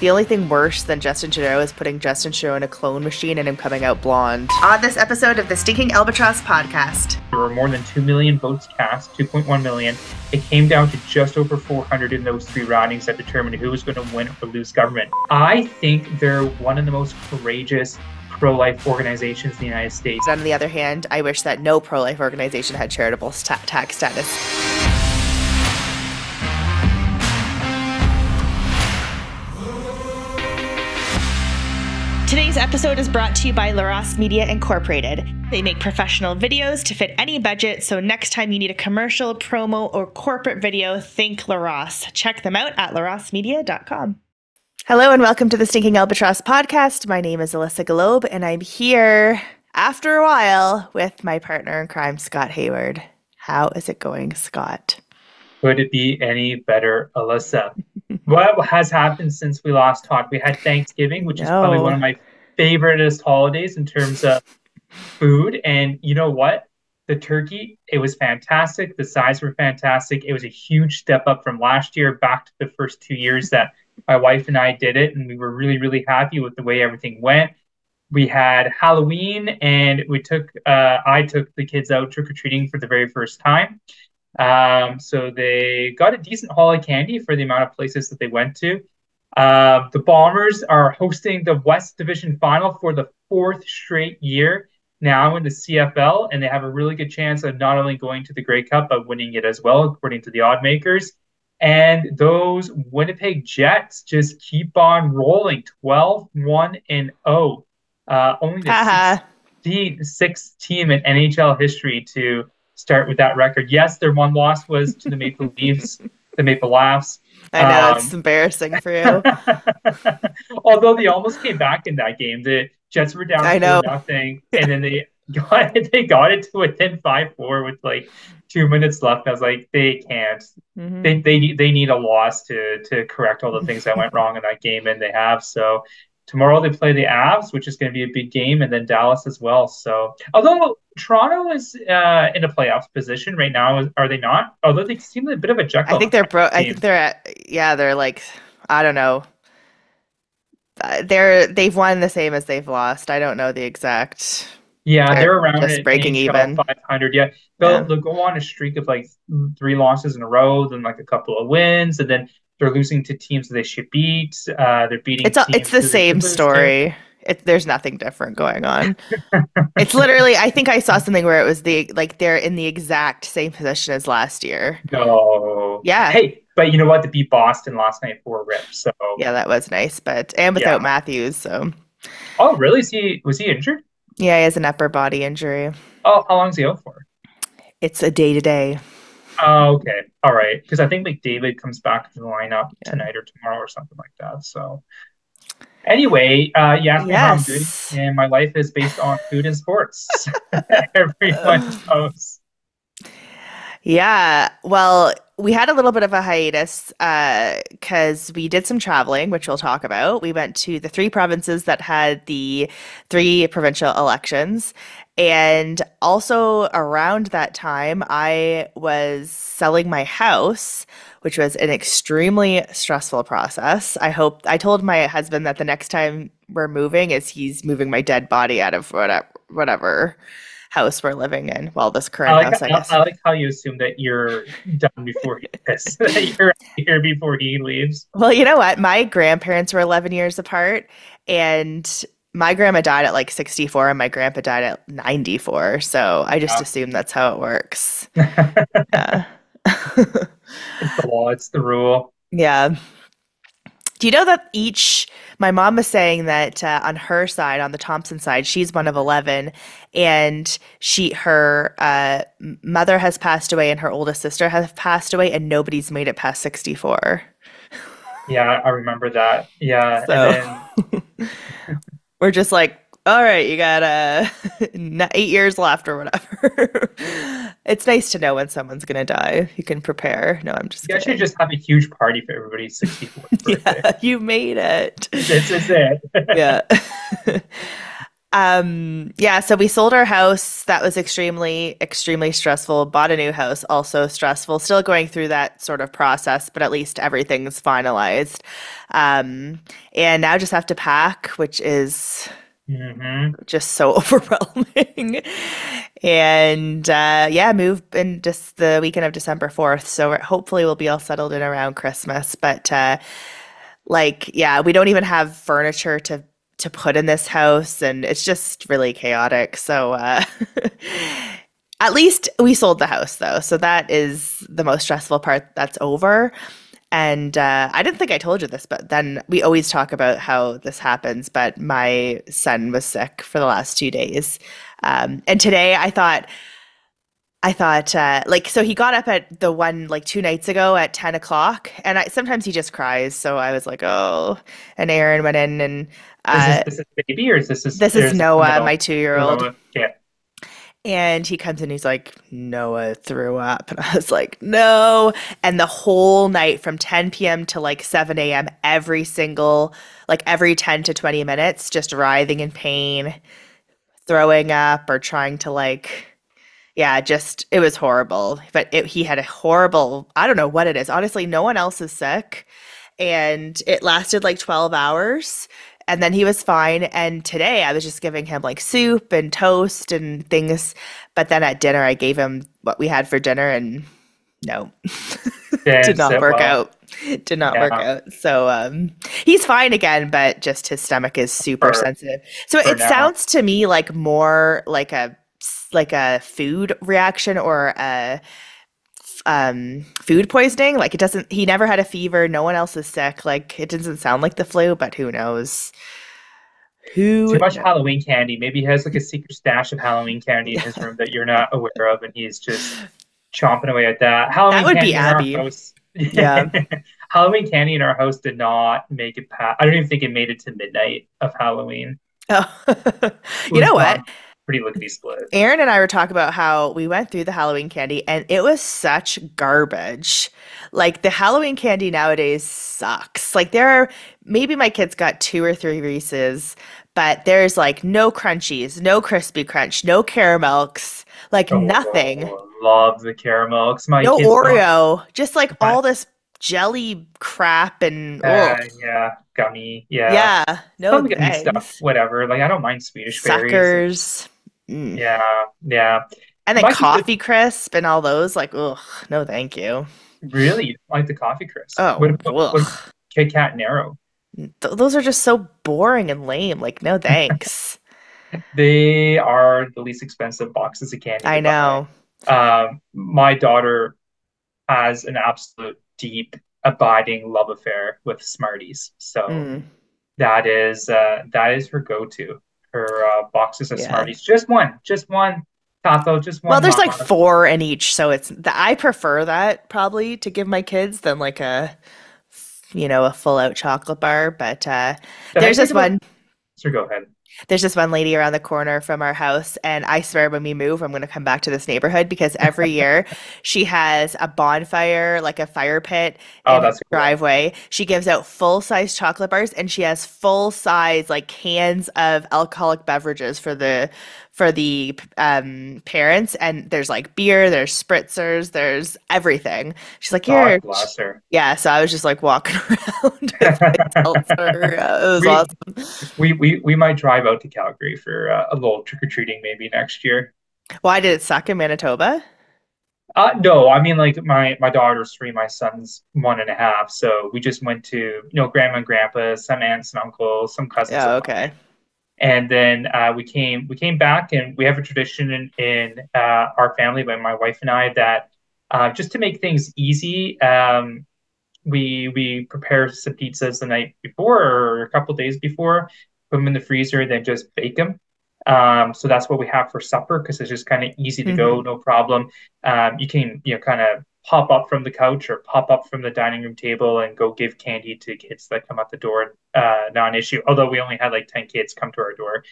The only thing worse than Justin Trudeau is putting Justin Trudeau in a clone machine and him coming out blonde. On this episode of the Stinking Albatross podcast. There were more than 2 million votes cast, 2.1 million. It came down to just over 400 in those three ridings that determined who was going to win or lose government. I think they're one of the most courageous pro-life organizations in the United States. On the other hand, I wish that no pro-life organization had charitable tax status. Today's episode is brought to you by LaRosse Media Incorporated. They make professional videos to fit any budget, so next time you need a commercial, promo, or corporate video, think LaRosse. Check them out at larossemedia.com. Hello and welcome to the Stinking Albatross podcast. My name is Alissa Golob, and I'm here after a while with my partner in crime, Scott Hayward. How is it going, Scott? Could it be any better, Alissa? What has happened since we last talked? We had Thanksgiving, which is probably one of my favoriteest holidays in terms of food. And you know what? The turkey, it was fantastic. The sides were fantastic. It was a huge step up from last year back to the first 2 years that my wife and I did it. And we were really, really happy with the way everything went. We had Halloween and we took, I took the kids out trick-or-treating for the very first time. So they got a decent haul of candy for the amount of places that they went to. The Bombers are hosting the West Division Final for the fourth straight year now in the CFL, and they have a really good chance of not only going to the Grey Cup, but winning it as well, according to the odd makers. And those Winnipeg Jets just keep on rolling, 12-1-0. Only the sixth team in NHL history to start with that record. Yes, their one loss was to the Maple Leafs, the Maple Laughs. I know, it's embarrassing for you. Although they almost came back in that game. The Jets were down 4-0, and then they got it to within 5-4 with like 2 minutes left. I was like, they can't. Mm-hmm. They need a loss to correct all the things that went wrong in that game, and they have. So tomorrow they play the Avs, which is going to be a big game, and then Dallas as well. So, although Toronto is in a playoffs position right now, are they not? Although they seem a bit of a juggle. I think they're they've won the same as they've lost. I don't know the exact. Yeah, they're around just breaking even. 500. Yeah, they'll go on a streak of like 3 losses in a row, then like a couple of wins, and then they're losing to teams that they should beat. They're beating. It's the same story. There's nothing different going on. It's literally, I think I saw something where it was they're in the exact same position as last year. No. Yeah. Hey, but you know what? They beat Boston last night 4-0. So yeah, that was nice. But and without Matthews, so. Oh really? Was he injured? Yeah, he has an upper body injury. Oh, how long is he out for? It's a day to day. Oh, okay. All right. Because I think McDavid comes back to the lineup tonight or tomorrow or something like that. So anyway, you asked me how I'm doing, and my life is based on food and sports. Everyone knows. Yeah. Well, we had a little bit of a hiatus because we did some traveling, which we'll talk about. We went to the 3 provinces that had the 3 provincial elections. And also around that time, I was selling my house, which was an extremely stressful process. I told my husband that the next time we're moving is he's moving my dead body out of whatever house we're living in. Well, this current house, I guess. I like how you assume that you're done before you're here before he leaves. Well, you know what? My grandparents were 11 years apart, and my grandma died at like 64 and my grandpa died at 94. So I just assume that's how it works. Yeah. It's the law. It's the rule. Yeah. Do you know that my mom was saying that on her side, on the Thompson side, she's one of 11, and her mother has passed away and her oldest sister has passed away, and nobody's made it past 64. Yeah, I remember that. Yeah. So. And then we're just like, all right, you got 8 years left or whatever. It's nice to know when someone's going to die. You can prepare. No, I'm just kidding. You should just have a huge party for everybody's 64th birthday. Yeah, you made it. This is it. Yeah. Yeah, so we sold our house. That was extremely, extremely stressful. Bought a new house, also stressful. Still going through that sort of process, but at least everything's finalized. And now just have to pack, which is just so overwhelming. And yeah, move in just the weekend of December 4th. So hopefully we'll be all settled in around Christmas. But like, yeah, we don't even have furniture to put in this house, and it's just really chaotic. So at least we sold the house though. So that is the most stressful part that's over. And I didn't think I told you this, but then we always talk about how this happens, but my son was sick for the last 2 days. And today I thought like, so he got up at the one, like 2 nights ago at 10 o'clock and sometimes he just cries. So I was like, oh, and Aaron went in and is this baby or is this? This is Noah, my 2-year-old. Noah. Yeah. And he comes in, he's like, Noah threw up. And I was like, no. And the whole night from 10 p.m. to like 7 a.m., every 10 to 20 minutes, just writhing in pain, throwing up or trying to it was horrible. But he had a horrible, I don't know what it is. Honestly, no one else is sick. And it lasted like 12 hours. And then he was fine. And today I was just giving him like soup and toast and things. But then at dinner, I gave him what we had for dinner and no, did not work out. So he's fine again, but just his stomach is super sensitive. So it sounds to me like more like a food reaction or a food poisoning. Like it doesn't, he never had a fever. No one else is sick. Like it doesn't sound like the flu, but who knows? Too much Halloween candy. Maybe he has like a secret stash of Halloween candy in his room that you're not aware of. And he's just chomping away at that. Halloween candy in our house. Yeah. Halloween candy in our house did not make it past. I don't even think it made it to midnight of Halloween. Oh, you know what? Pretty lickety split. Aaron and I were talking about how we went through the Halloween candy and it was such garbage. Like the Halloween candy nowadays sucks. Like there are, maybe my kids got 2 or 3 Reese's, but there's like no crunchies, no crispy crunch, no Caramelks, like nothing. Love the Caramelks. No Oreo, just like all this jelly crap and yeah, gummy. Yeah. No gummy stuff, whatever. Like I don't mind Swedish berries. Suckers. Mm. Yeah. And then coffee crisp and all those, like, ugh, no thank you. Really? You don't like the coffee crisp? Oh, what about Kit Kat and Aero? Those are just so boring and lame. Like, no thanks. They are the least expensive boxes of candy. I know. My daughter has an absolute deep, abiding love affair with Smarties. So that is her go-to. Her boxes of Smarties, just one taco, just one. Well, there's like 4 in each, so I prefer that probably to give my kids than like a full-out chocolate bar. But there's this one. Sure, go ahead. There's this one lady around the corner from our house, and I swear when we move, I'm going to come back to this neighborhood because every year she has a bonfire, like a fire pit in the driveway. Cool. She gives out full-size chocolate bars, and she has full-size like cans of alcoholic beverages for the parents. And there's like beer, there's spritzers, there's everything. She's like, here. Yeah. So I was just like walking around. It was awesome. We might drive out to Calgary for a little trick-or-treating maybe next year. Why did it suck in Manitoba? No, I mean like my daughter's 3, my son's 1.5. So we just went to, grandma and grandpa, some aunts and uncles, some cousins. Oh, okay. Mine. And then we came back, and we have a tradition in our family, by my wife and I, that just to make things easy, we prepare some pizzas the night before or a couple days before, put them in the freezer, then just bake them. So that's what we have for supper because it's just kind of easy to go, no problem. You can kind of pop up from the couch or pop up from the dining room table and go give candy to kids that come out the door, non-issue. Although we only had like 10 kids come to our door.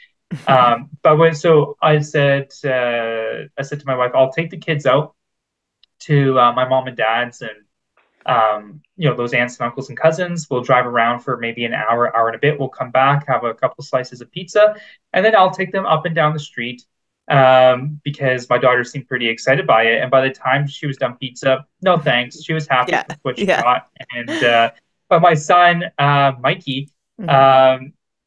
So I said to my wife, I'll take the kids out to my mom and dad's, and those aunts and uncles and cousins. We'll drive around for maybe an hour, hour and a bit. We'll come back, have a couple slices of pizza, and then I'll take them up and down the street because my daughter seemed pretty excited by it. And by the time she was done pizza, no thanks. She was happy with what she got. And but my son, Mikey,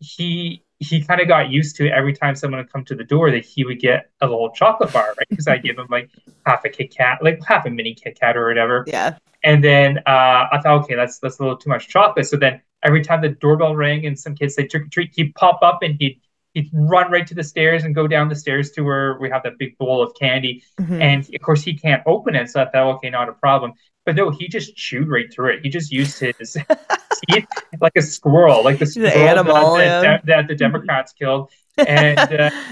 he kind of got used to it. Every time someone would come to the door, that he would get a little chocolate bar, right? Because I give him like half a Kit Kat, like half a mini Kit Kat or whatever. Yeah. And then I thought, okay, that's a little too much chocolate. So then every time the doorbell rang and some kids say trick or treat, he'd pop up and he'd run right to the stairs and go down the stairs to where we have that big bowl of candy. And of course he can't open it. So I thought, okay, not a problem. But no, he just chewed right through it. He just used his teeth like a squirrel, like the animal that the Democrats killed. And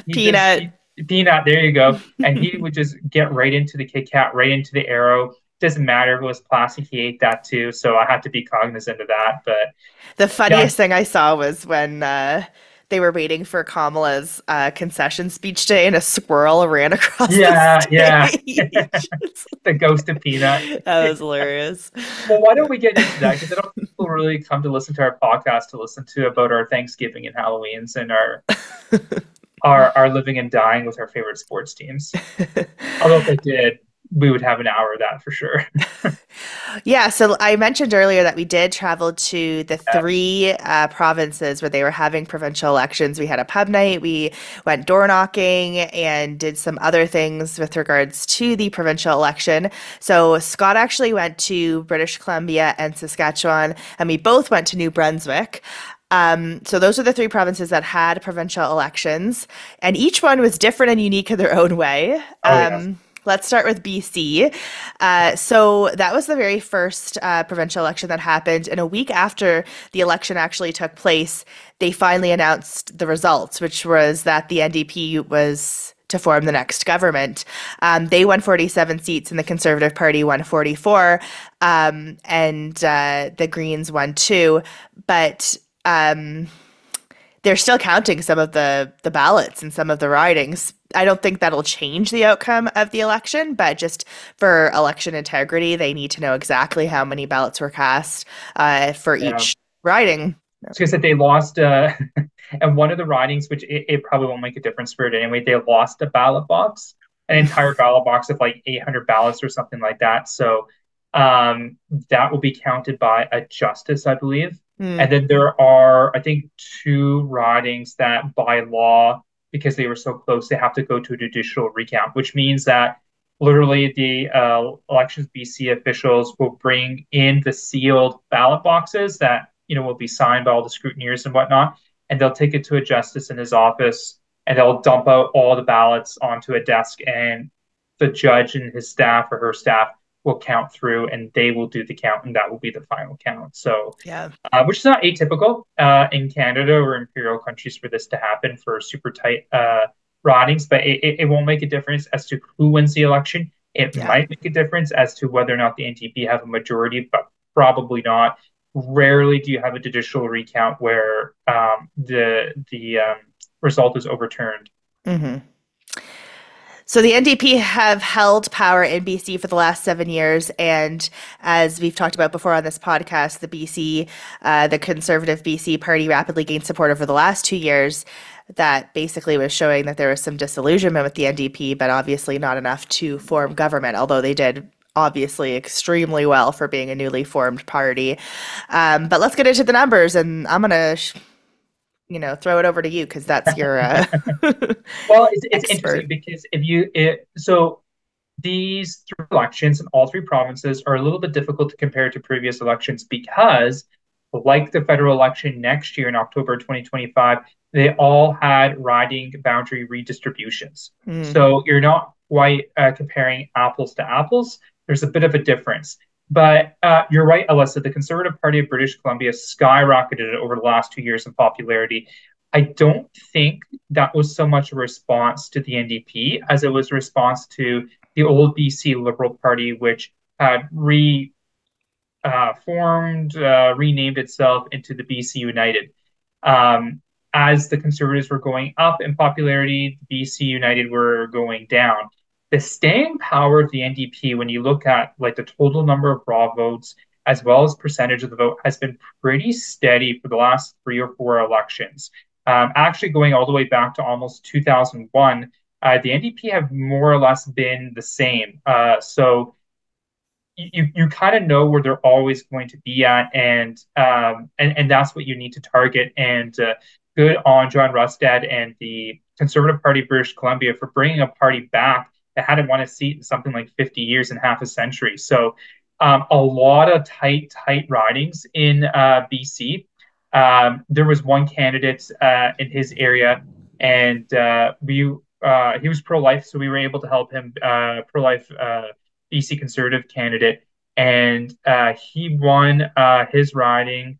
Peanut, there you go. And he would just get right into the Kit Kat, right into the arrow. Doesn't matter if it was plastic, he ate that too. So I had to be cognizant of that. But the funniest thing I saw was when they were waiting for Kamala's concession speech day, and a squirrel ran across the stage. The ghost of Peanut. That was hilarious. Well, why don't we get into that? Because I don't think people really come to listen to our podcast to listen to about our Thanksgiving and Halloweens and our our living and dying with our favorite sports teams. Although if they did, we would have an hour of that for sure. So I mentioned earlier that we did travel to the three provinces where they were having provincial elections. We had a pub night, we went door knocking, and did some other things with regards to the provincial election. So Scott actually went to British Columbia and Saskatchewan, and we both went to New Brunswick. So those are the three provinces that had provincial elections, and each one was different and unique in their own way. Let's start with BC. So that was the very first provincial election that happened. And a week after the election actually took place, they finally announced the results, which was that the NDP was to form the next government. They won 47 seats and the Conservative Party won 44. And the Greens won 2. But they're still counting some of the ballots and some of the ridings. I don't think that'll change the outcome of the election, but just for election integrity, they need to know exactly how many ballots were cast for each riding. I was going to say they lost, and one of the ridings, which it probably won't make a difference for it anyway, they lost a ballot box, an entire ballot box of like 800 ballots or something like that. So that will be counted by a justice, I believe. And then there are, I think, 2 ridings that by law, because they were so close, they have to go to a judicial recount, which means that literally the elections BC officials will bring in the sealed ballot boxes that, will be signed by all the scrutineers and whatnot, and they'll take it to a justice in his office, and they'll dump out all the ballots onto a desk, and the judge and his staff or her staff will count through, and they will do the count, and that will be the final count. So, which is not atypical in Canada or imperial countries for this to happen for super tight ridings, but it won't make a difference as to who wins the election. It might make a difference as to whether or not the NDP have a majority, but probably not. Rarely do you have a judicial recount where the result is overturned. So the NDP have held power in BC for the last 7 years, and as we've talked about before on this podcast, the the Conservative BC Party rapidly gained support over the last 2 years. That basically was showing that there was some disillusionment with the NDP, but obviously not enough to form government, although they did obviously extremely well for being a newly formed party. But let's get into the numbers, and I'm going to throw it over to you because that's your well, it's interesting because so these 3 elections in all 3 provinces are a little bit difficult to compare to previous elections because, like the federal election next year in October 2025, they all had riding boundary redistributions. So you're not quite comparing apples to apples. There's a bit of a difference. But you're right, Alissa, the Conservative Party of British Columbia skyrocketed over the last 2 years in popularity. I don't think that was so much a response to the NDP as it was a response to the old BC Liberal Party, which had renamed itself into the BC United. As the Conservatives were going up in popularity, the BC United were going down. The staying power of the NDP, when you look at like the total number of raw votes as well as percentage of the vote, has been pretty steady for the last 3 or 4 elections. Actually, going all the way back to almost 2001, the NDP have more or less been the same. So you kind of know where they're always going to be at, and that's what you need to target. And good on John Rustad and the Conservative Party of British Columbia for bringing a party back that hadn't won a seat in something like 50 years and half a century. So a lot of tight ridings in BC. There was one candidate in his area, and he was pro-life, so we were able to help him, pro-life BC Conservative candidate, and he won his riding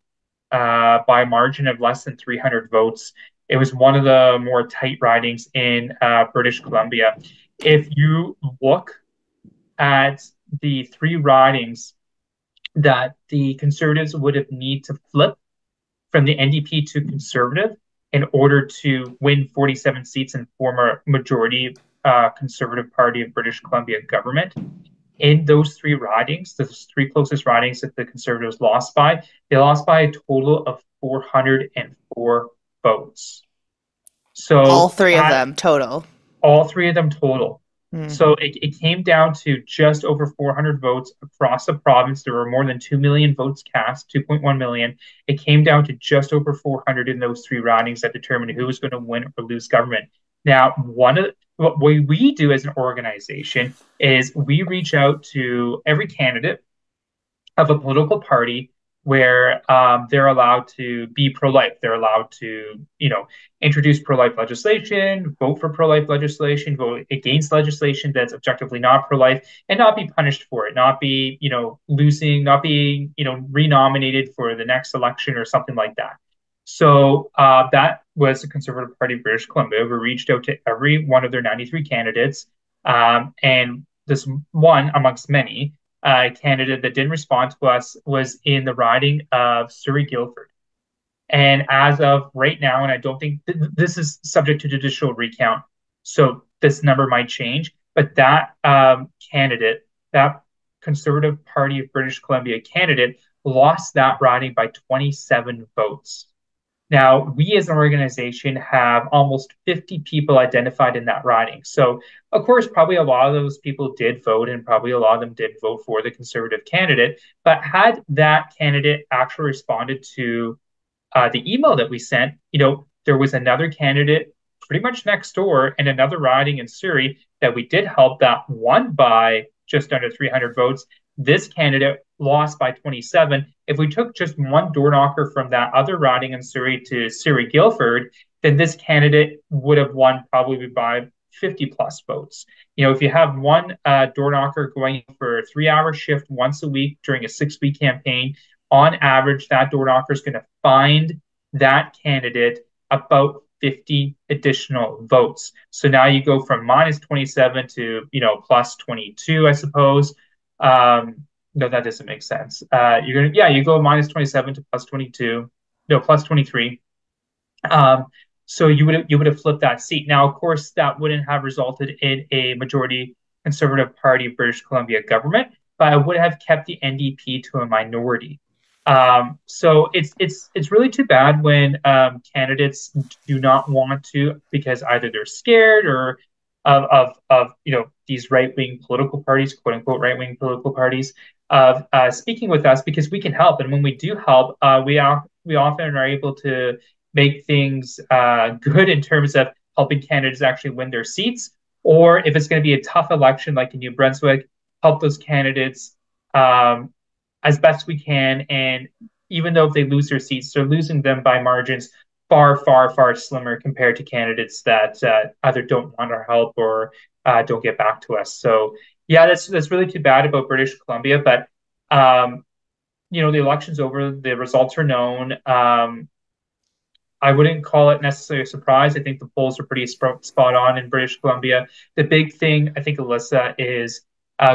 by a margin of less than 300 votes. It was one of the more tight ridings in British Columbia. If you look at the 3 ridings that the Conservatives would have need to flip from the NDP to Conservative in order to win 47 seats and form a majority Conservative Party of British Columbia government, in those 3 ridings, those 3 closest ridings that the Conservatives lost by, they lost by a total of 404 votes. So all 3 of them total. Mm. So it came down to just over 400 votes across the province. There were more than 2 million votes cast, 2.1 million. It came down to just over 400 in those 3 ridings that determined who was going to win or lose government. Now, what we do as an organization is we reach out to every candidate of a political party where they're allowed to be pro-life. They're allowed to, introduce pro-life legislation, vote for pro-life legislation, vote against legislation that's objectively not pro-life, and not be punished for it, not be, losing, not being, renominated for the next election or something like that. So that was the Conservative Party of British Columbia. We reached out to every one of their 93 candidates, and this one amongst many, a candidate that didn't respond to us was in the riding of Surrey Guildford. And as of right now, and I don't think this is subject to judicial recount, so this number might change, but that candidate, that Conservative Party of British Columbia candidate, lost that riding by 27 votes. Now, we as an organization have almost 50 people identified in that riding. So, of course, probably a lot of those people did vote, and probably a lot of them did vote for the Conservative candidate. But had that candidate actually responded to the email that we sent, there was another candidate pretty much next door and another riding in Surrey that we did help that won by just under 300 votes. This candidate lost by 27. If we took just one door knocker from that other riding in Surrey to Surrey Guildford, then this candidate would have won probably by 50+ votes. If you have one door knocker going for a 3-hour shift once a week during a 6-week campaign, on average, that door knocker is going to find that candidate about 50 additional votes. So now you go from -27 to, plus 22, I suppose. No, that doesn't make sense. You go -27 to +22, no, +23. So you would have flipped that seat. Now, of course, that wouldn't have resulted in a majority Conservative Party of British Columbia government, but it would have kept the NDP to a minority. So it's really too bad when candidates do not want to, because either they're scared or of these right-wing political parties, quote-unquote right-wing political parties, of speaking with us, because we can help. And when we do help, we often are able to make things good in terms of helping candidates actually win their seats, or if it's going to be a tough election like in New Brunswick, help those candidates as best we can. And even though if they lose their seats, they're losing them by margins far slimmer compared to candidates that either don't want our help or don't get back to us. So yeah, that's really too bad about British Columbia. But the election's over, the results are known. I wouldn't call it necessarily a surprise. I think the polls are pretty spot on in British Columbia. The big thing, I think, Alissa, is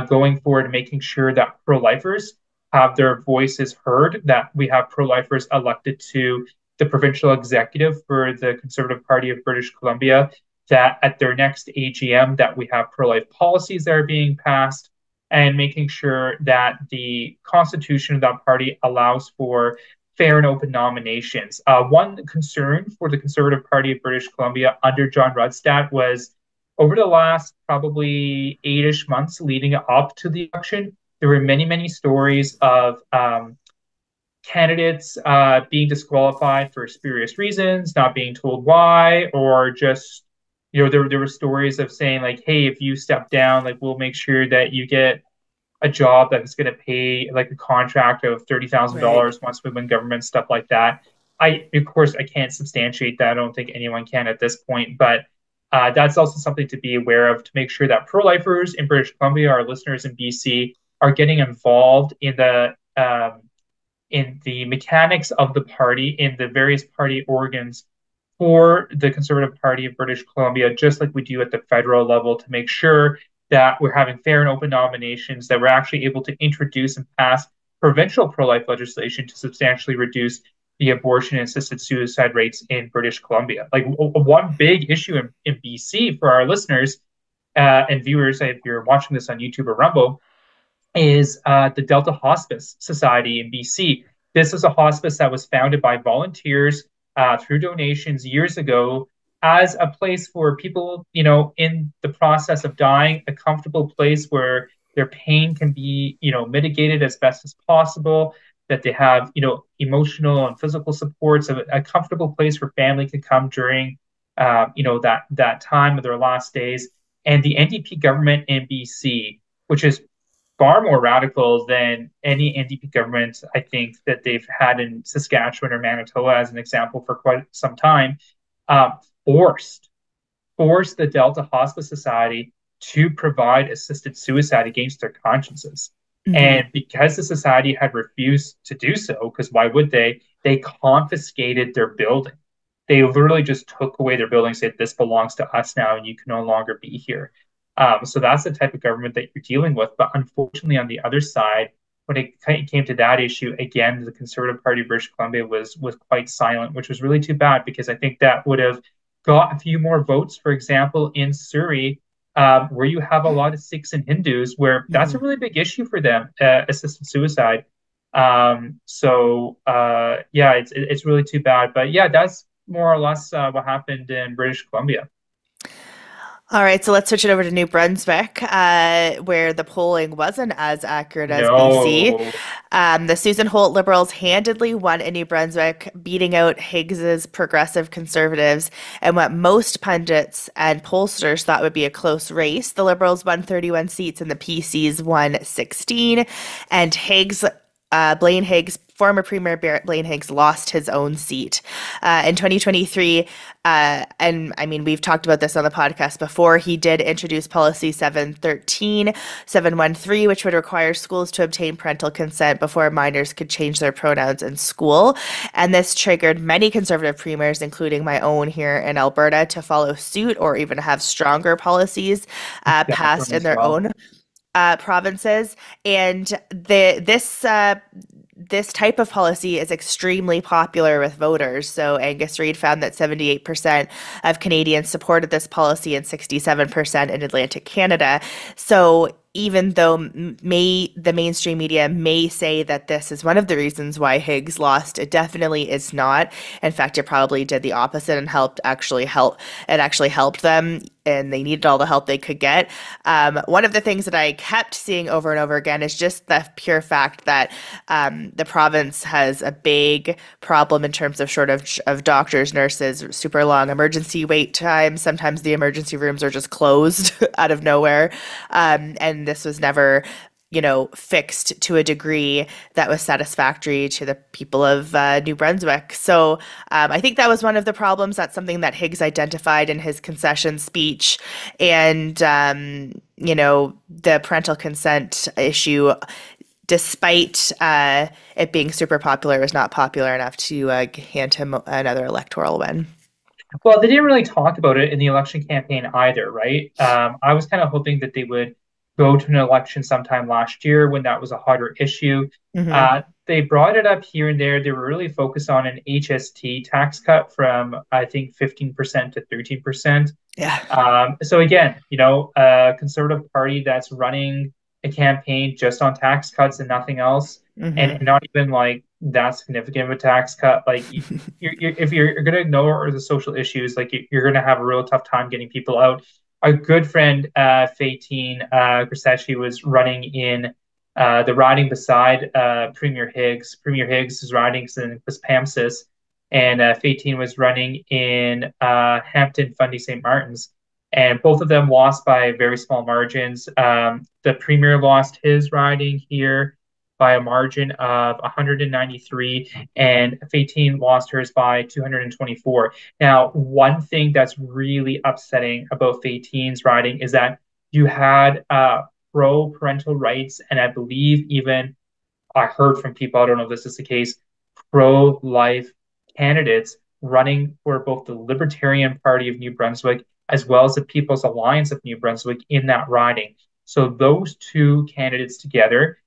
going forward, making sure that pro-lifers have their voices heard, that we have pro-lifers elected to the provincial executive for the Conservative Party of British Columbia, that at their next AGM that we have pro-life policies that are being passed, and making sure that the constitution of that party allows for fair and open nominations. One concern for the Conservative Party of British Columbia under John Rustad was over the last probably 8-ish months leading up to the election, there were many, many stories of candidates being disqualified for spurious reasons, not being told why, or just, you know, there were stories of saying like, hey, if you step down, like we'll make sure that you get a job that's going to pay like a contract of $30,000 once we win government, stuff like that. Of course, I can't substantiate that. I don't think anyone can at this point, but that's also something to be aware of, to make sure that pro-lifers in British Columbia, our listeners in BC, are getting involved in the mechanics of the party, in the various party organs for the Conservative Party of British Columbia, just like we do at the federal level, to make sure that we're having fair and open nominations, that we're actually able to introduce and pass provincial pro-life legislation to substantially reduce the abortion-assisted suicide rates in British Columbia. Like one big issue in BC for our listeners and viewers, if you're watching this on YouTube or Rumble, is the Delta Hospice Society in BC. This is a hospice that was founded by volunteers through donations years ago as a place for people, you know, in the process of dying, a comfortable place where their pain can be, you know, mitigated as best as possible, that they have, you know, emotional and physical supports, a comfortable place where family can come during, you know, that time of their last days. And the NDP government in BC, which is far more radical than any NDP government, I think, that they've had in Saskatchewan or Manitoba, as an example, for quite some time, forced the Delta Hospice Society to provide assisted suicide against their consciences. Mm-hmm. And because the society had refused to do so, because why would they confiscated their building. They literally just took away their building, said, this belongs to us now, and you can no longer be here. So that's the type of government that you're dealing with. But unfortunately, on the other side, when it came to that issue, again, the Conservative Party of British Columbia was quite silent, which was really too bad, because I think that would have got a few more votes, for example, in Surrey, where you have a lot of Sikhs and Hindus, where that's a really big issue for them, assisted suicide. Yeah, it's really too bad. But yeah, that's more or less what happened in British Columbia. All right, so let's switch it over to New Brunswick, where the polling wasn't as accurate as BC. The Susan Holt Liberals handedly won in New Brunswick, beating out Higgs's Progressive Conservatives. And what most pundits and pollsters thought would be a close race, the Liberals won 31 seats and the PCs won 16. And former Premier Blaine Higgs lost his own seat in 2023. And I mean, we've talked about this on the podcast before. He did introduce policy 713, which would require schools to obtain parental consent before minors could change their pronouns in school. And this triggered many Conservative premiers, including my own here in Alberta, to follow suit or even have stronger policies passed in their own provinces. And this type of policy is extremely popular with voters. So Angus Reid found that 78% of Canadians supported this policy and 67% in Atlantic Canada. So even though the mainstream media may say that this is one of the reasons why Higgs lost, it definitely is not. In fact, it probably did the opposite and helped them, and they needed all the help they could get. One of the things that I kept seeing over and over again is just the pure fact that the province has a big problem in terms of shortage of doctors, nurses, super long emergency wait times. Sometimes the emergency rooms are just closed out of nowhere. And this was never, you know, fixed to a degree that was satisfactory to the people of New Brunswick. So I think that was one of the problems. That's something that Higgs identified in his concession speech. And, you know, the parental consent issue, despite it being super popular, was not popular enough to hand him another electoral win. Well, they didn't really talk about it in the election campaign either, right? I was kind of hoping that they would go to an election sometime last year when that was a hotter issue. Mm-hmm. They brought it up here and there. They were really focused on an HST tax cut from, I think, 15% to 13%. Yeah. So again, you know, a Conservative Party that's running a campaign just on tax cuts and nothing else, and not even like that significant of a tax cut, like if you're going to ignore the social issues, like you're going to have a real tough time getting people out. Our good friend Faitine Grisacci was running in the riding beside Premier Higgs. Premier Higgs is riding in Wispamsis, and Faitine was running in Hampton, Fundy, St. Martin's. And both of them lost by very small margins. The Premier lost his riding here by a margin of 193, and Faitine lost hers by 224. Now, one thing that's really upsetting about Faitine's riding is that you had pro-parental rights, and I believe even I heard from people, I don't know if this is the case, pro-life candidates running for both the Libertarian Party of New Brunswick as well as the People's Alliance of New Brunswick in that riding. So those two candidates together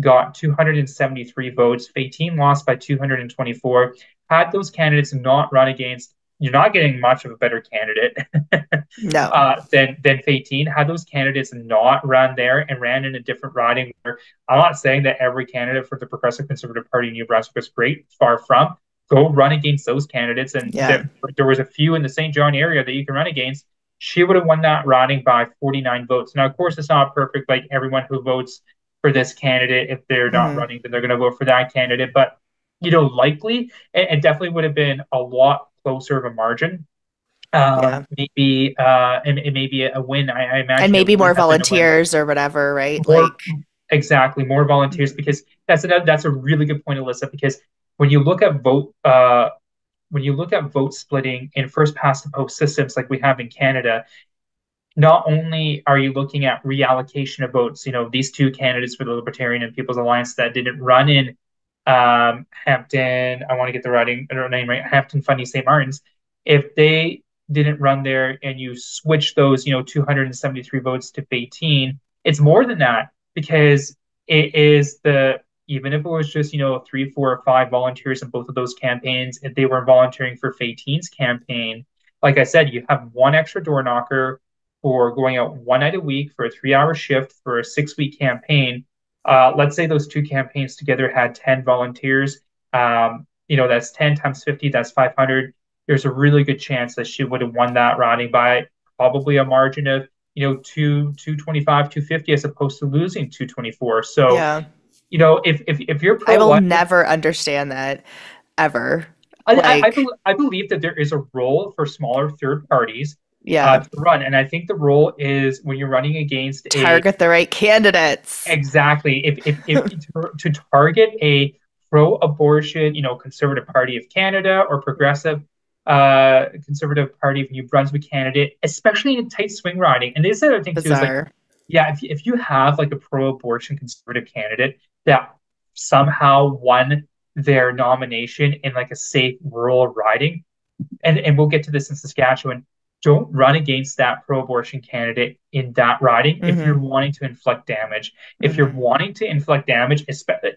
got 273 votes. Faitine lost by 224. Had those candidates not run against, you're not getting much of a better candidate than Faitine. Had those candidates not run there and ran in a different riding, where I'm not saying that every candidate for the Progressive Conservative Party of New Brunswick was great, far from. Go run against those candidates. And there was a few in the St. John area that you can run against. She would have won that riding by 49 votes. Now, of course, it's not perfect. Like everyone who votes for this candidate, if they're not running, then they're going to vote for that candidate. But, you know, likely, it definitely would have been a lot closer of a margin. Maybe, and maybe a win, I imagine. And maybe more volunteers or whatever, right? More, like exactly, more volunteers, because that's a really good point, Alissa, because when you look at vote splitting in first past the post systems like we have in Canada, not only are you looking at reallocation of votes, you know, these two candidates for the Libertarian and People's Alliance that didn't run in Hampton, I want to get the name right, Hampton, Fundy, St. Martin's, if they didn't run there and you switch those, you know, 273 votes to 18, it's more than that, because it is the, even if it was just, you know, 3, 4, or 5 volunteers in both of those campaigns, if they were volunteering for Faitine's campaign, like I said, you have one extra door knocker for going out one night a week for a 3-hour shift for a 6-week campaign. Let's say those two campaigns together had 10 volunteers. You know, that's 10 times 50, that's 500. There's a really good chance that she would have won that riding by probably a margin of, you know, 225, 250, as opposed to losing 224. So, you know, if you're pro-life, I will never understand that ever. I believe that there is a role for smaller third parties to run. And I think the role is when you're running against target the right candidates. Exactly. If to target a pro-abortion, you know, Conservative Party of Canada or Progressive Conservative Party of New Brunswick candidate, especially in tight swing riding. And this other thing too is like, if you have like a pro-abortion Conservative candidate that somehow won their nomination in like a safe rural riding, and we'll get to this in Saskatchewan, don't run against that pro-abortion candidate in that riding if you're wanting to inflict damage. If you're wanting to inflict damage,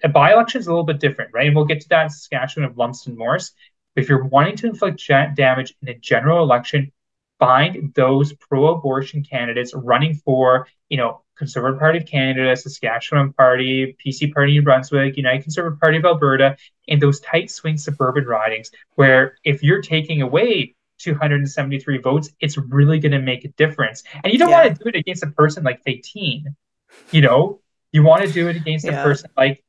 a by-election is a little bit different, right? And we'll get to that in Saskatchewan of Lumsden Morris. If you're wanting to inflict damage in a general election, find those pro-abortion candidates running for, you know, Conservative Party of Canada, Saskatchewan Party, PC Party New Brunswick, United Conservative Party of Alberta, in those tight swing suburban ridings, where if you're taking away 273 votes, it's really going to make a difference. And you don't want to do it against a person like Faitine, you know, you want to do it against a person like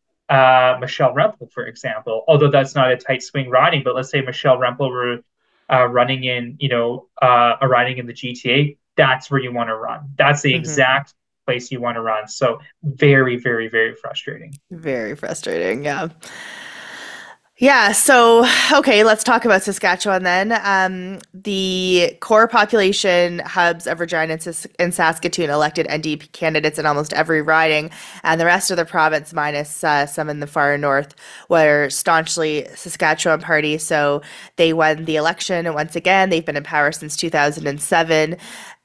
Michelle Rempel, for example, although that's not a tight swing riding, but let's say Michelle Rempel were running in, you know, a riding in the GTA, that's where you want to run. That's the exact place you want to run. So very, very, very frustrating. Very frustrating. Yeah. So, okay, let's talk about Saskatchewan then. The core population hubs of Regina and Saskatoon elected NDP candidates in almost every riding, and the rest of the province, minus some in the far north, were staunchly Saskatchewan Party. So they won the election, and once again, they've been in power since 2007.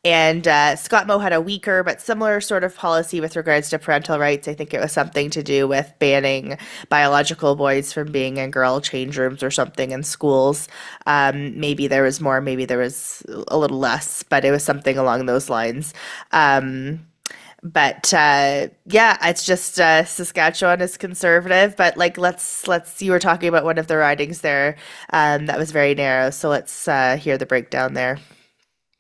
And Scott Moe had a weaker but similar sort of policy with regards to parental rights. I think it was something to do with banning biological boys from being in girl change rooms or something in schools. Maybe there was more, maybe there was a little less, but it was something along those lines. But yeah, it's just Saskatchewan is conservative, but like let's you were talking about one of the ridings there that was very narrow, so let's hear the breakdown there.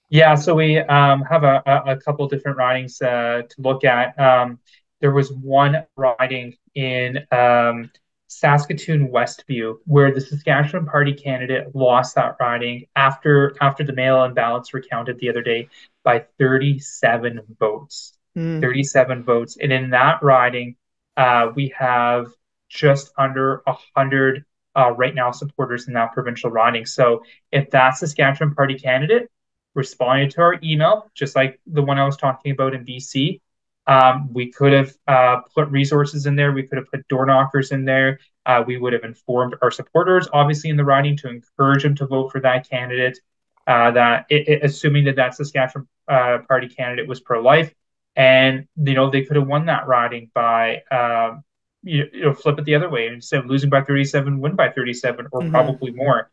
Yeah, so we have a couple different ridings to look at. There was one riding in Saskatoon Westview where the Saskatchewan Party candidate lost that riding after the mail-in ballots were counted the other day by 37 votes. 37 votes. And in that riding, we have just under 100 right now supporters in that provincial riding. So if that Saskatchewan Party candidate responded to our email, just like the one I was talking about in BC, we could have put resources in there. We could have put door knockers in there. We would have informed our supporters, obviously, in the riding to encourage them to vote for that candidate, assuming that that Saskatchewan Party candidate was pro-life. And, you know, they could have won that riding by, flip it the other way. Instead of losing by 37, win by 37 or probably more.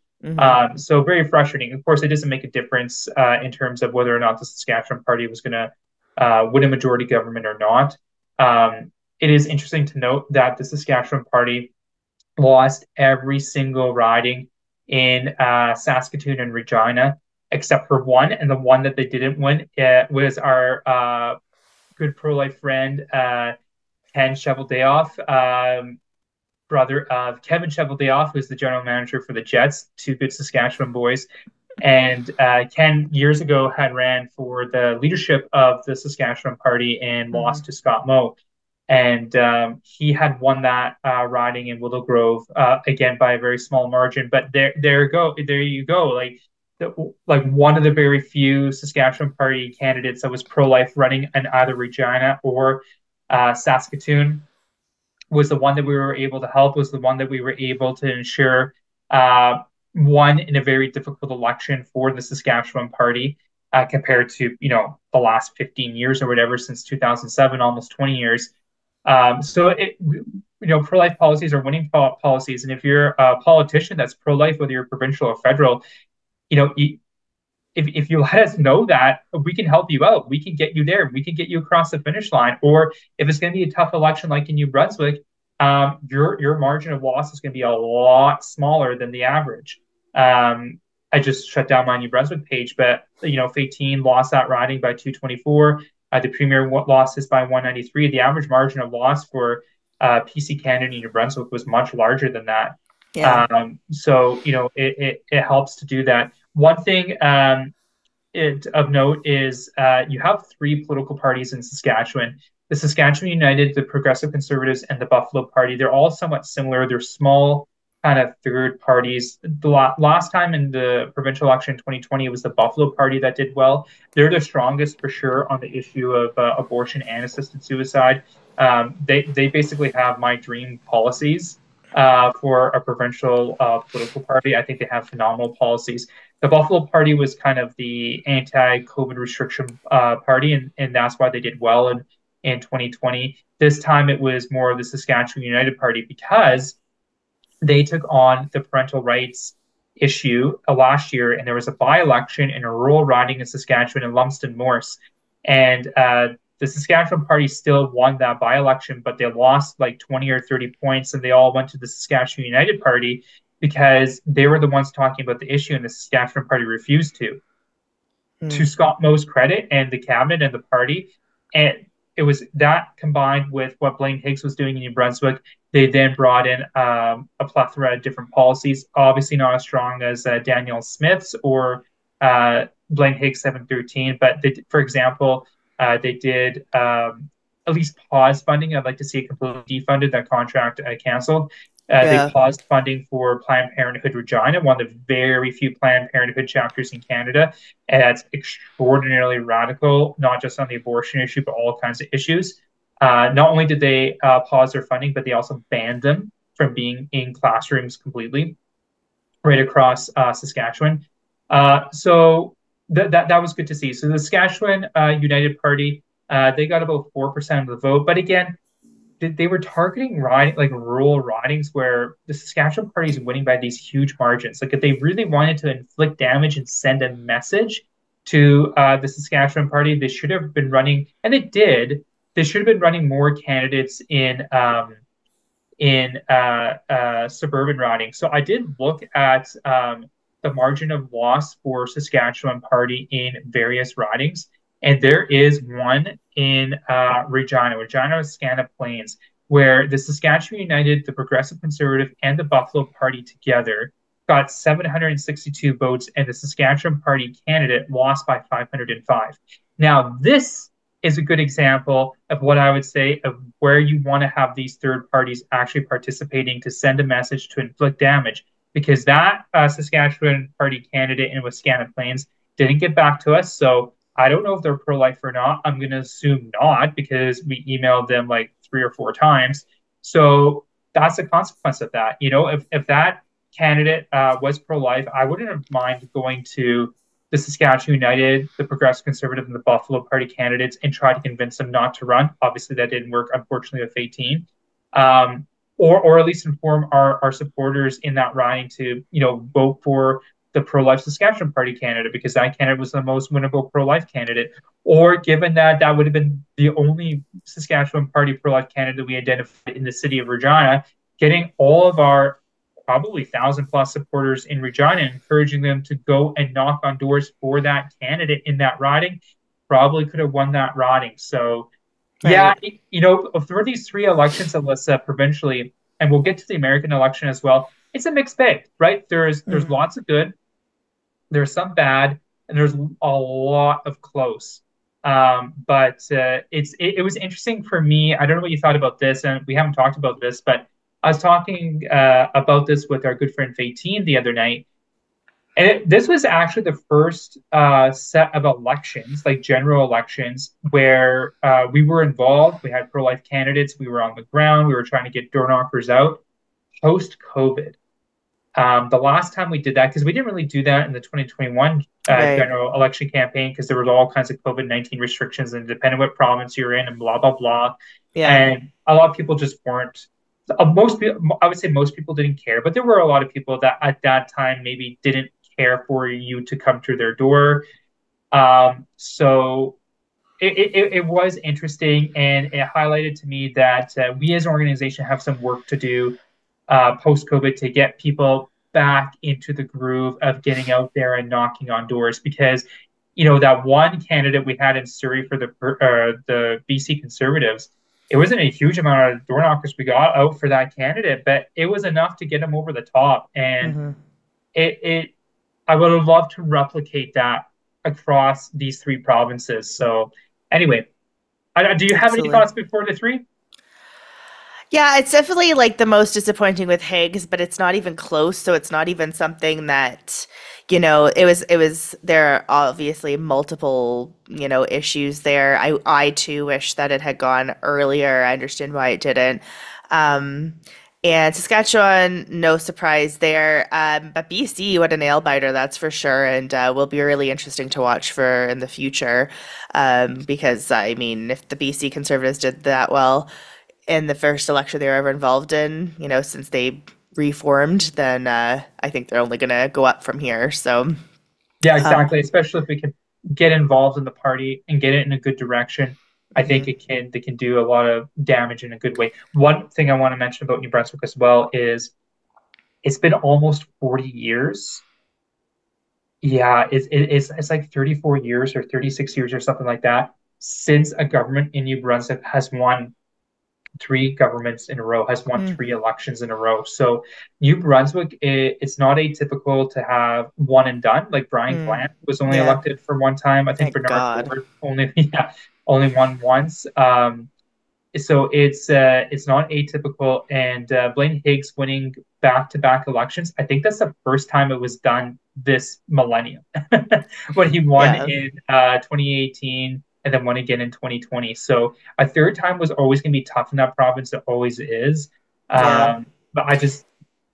So very frustrating. Of course, it doesn't make a difference in terms of whether or not the Saskatchewan Party was going to win a majority government or not. It is interesting to note that the Saskatchewan Party lost every single riding in Saskatoon and Regina, except for one. And the one that they didn't win was our good pro-life friend, Ken Cheveldayoff, brother of Kevin Cheveldayoff, who's the general manager for the Jets, two good Saskatchewan boys. And Ken, years ago, had ran for the leadership of the Saskatchewan Party and lost to Scott Moe. And he had won that riding in Willow Grove, again, by a very small margin. But there you go. Like one of the very few Saskatchewan Party candidates that was pro-life running in either Regina or Saskatoon was the one that we were able to help, was the one that we were able to ensure won in a very difficult election for the Saskatchewan Party compared to, you know, the last 15 years or whatever, since 2007, almost 20 years. So pro-life policies are winning policies. And if you're a politician that's pro-life, whether you're provincial or federal, you know, if you let us know that, we can help you out. We can get you there. We can get you across the finish line. Or if it's going to be a tough election like in New Brunswick, your margin of loss is going to be a lot smaller than the average. I just shut down my New Brunswick page, but, you know, Faitine lost that riding by 224. The premier lost this by 193. The average margin of loss for PC Canada in New Brunswick was much larger than that. Yeah. So it helps to do that. One thing of note is you have three political parties in Saskatchewan. The Saskatchewan United, the Progressive Conservatives, and the Buffalo Party. They're all somewhat similar. They're small kind of third parties. The last time in the provincial election in 2020, it was the Buffalo Party that did well. They're the strongest for sure on the issue of abortion and assisted suicide. They basically have my dream policies for a provincial political party. I think they have phenomenal policies. The Buffalo Party was kind of the anti-COVID restriction party, and that's why they did well in 2020. This time it was more of the Saskatchewan United Party because they took on the parental rights issue last year, and there was a by-election in a rural riding in Saskatchewan in Lumsden Morse. And the Saskatchewan Party still won that by-election, but they lost like 20 or 30 points, and they all went to the Saskatchewan United Party because they were the ones talking about the issue, and the Saskatchewan Party refused to. To Scott Moe's credit and the cabinet and the party, and it was that combined with what Blaine Higgs was doing in New Brunswick, they then brought in a plethora of different policies, obviously not as strong as Daniel Smith's or Blaine Higgs 713, but they, for example, they did at least pause funding. I'd like to see it completely defunded, that contract canceled. They paused funding for Planned Parenthood Regina, one of the very few Planned Parenthood chapters in Canada. And that's extraordinarily radical, not just on the abortion issue, but all kinds of issues. Not only did they pause their funding, but they also banned them from being in classrooms completely right across Saskatchewan. So that was good to see. So the Saskatchewan United Party, they got about 4% of the vote. But again, they were targeting rural ridings where the Saskatchewan Party is winning by these huge margins. Like if they really wanted to inflict damage and send a message to the Saskatchewan Party, they should have been running, and they did, they should have been running more candidates in suburban riding. So I did look at the margin of loss for Saskatchewan Party in various ridings. And there is one in Regina, Ascana Plains, where the Saskatchewan United, the Progressive Conservative, and the Buffalo Party together got 762 votes, and the Saskatchewan Party candidate lost by 505. Now, this is a good example of what I would say of where you want to have these third parties actually participating to send a message to inflict damage, because that Saskatchewan Party candidate in Wascana Plains didn't get back to us. So I don't know if they're pro-life or not. I'm going to assume not, because we emailed them like 3 or 4 times. So that's the consequence of that. You know, if that candidate was pro-life, I wouldn't have mind going to the Saskatchewan United, the Progressive Conservative, and the Buffalo Party candidates and try to convince them not to run. Obviously, that didn't work, unfortunately, with Faitine. Or at least inform our supporters in that riding to, you know, vote for the pro-life Saskatchewan Party candidate, because that candidate was the most winnable pro-life candidate. Or given that that would have been the only Saskatchewan Party pro-life candidate we identified in the city of Regina, getting all of our probably 1,000+ supporters in Regina, encouraging them to go and knock on doors for that candidate in that riding, probably could have won that riding. So yeah, you know, through these 3 elections, Alissa, provincially, and we'll get to the American election as well, it's a mixed bag, right? There's lots of good. There's some bad, and there's a lot of close. But it was interesting for me. I don't know what you thought about this, and we haven't talked about this, but I was talking about this with our good friend Faitine the other night. And this was actually the first set of elections, like general elections, where we were involved. We had pro-life candidates. We were on the ground. We were trying to get door knockers out post-COVID. The last time we did that, because we didn't really do that in the 2021 general election campaign, because there was all kinds of COVID-19 restrictions and depending what province you're in and blah, blah, blah. Yeah. And a lot of people just weren't. I would say most people didn't care, but there were a lot of people that at that time maybe didn't care for you to come through their door. So it was interesting, and it highlighted to me that we as an organization have some work to do post-COVID to get people back into the groove of getting out there and knocking on doors, because, you know, that one candidate we had in Surrey for the BC Conservatives, it wasn't a huge amount of door knockers we got out for that candidate, but it was enough to get them over the top. And I would have loved to replicate that across these 3 provinces. So anyway, do you have any thoughts before the 3? Yeah, it's definitely like the most disappointing with Higgs, but it's not even close. So it's not even something that, you know, it was there are obviously multiple, you know, issues there. I too wish that it had gone earlier. I understand why it didn't. And Saskatchewan, no surprise there. But BC, what a nail biter, that's for sure. And will be really interesting to watch for in the future. Because, I mean, if the BC Conservatives did that well in the first election they were ever involved in, you know, since they reformed, then I think they're only going to go up from here. So yeah, exactly. Especially if we can get involved in the party and get it in a good direction, I think they can do a lot of damage in a good way. One thing I want to mention about New Brunswick as well is it's been almost 40 years. Yeah, it's like 34 years or 36 years or something like that since a government in New Brunswick has won 3 governments in a row, has won 3 elections in a row. So New Brunswick, it's not atypical to have one and done. Like Brian Glant was only elected for one time. I think Bernard Ford only won once. So it's not atypical. And Blaine Higgs winning back-to-back elections, I think that's the first time it was done this millennium. When he won in 2018, and then won again in 2020. So a third time was always going to be tough in that province. It always is. But I was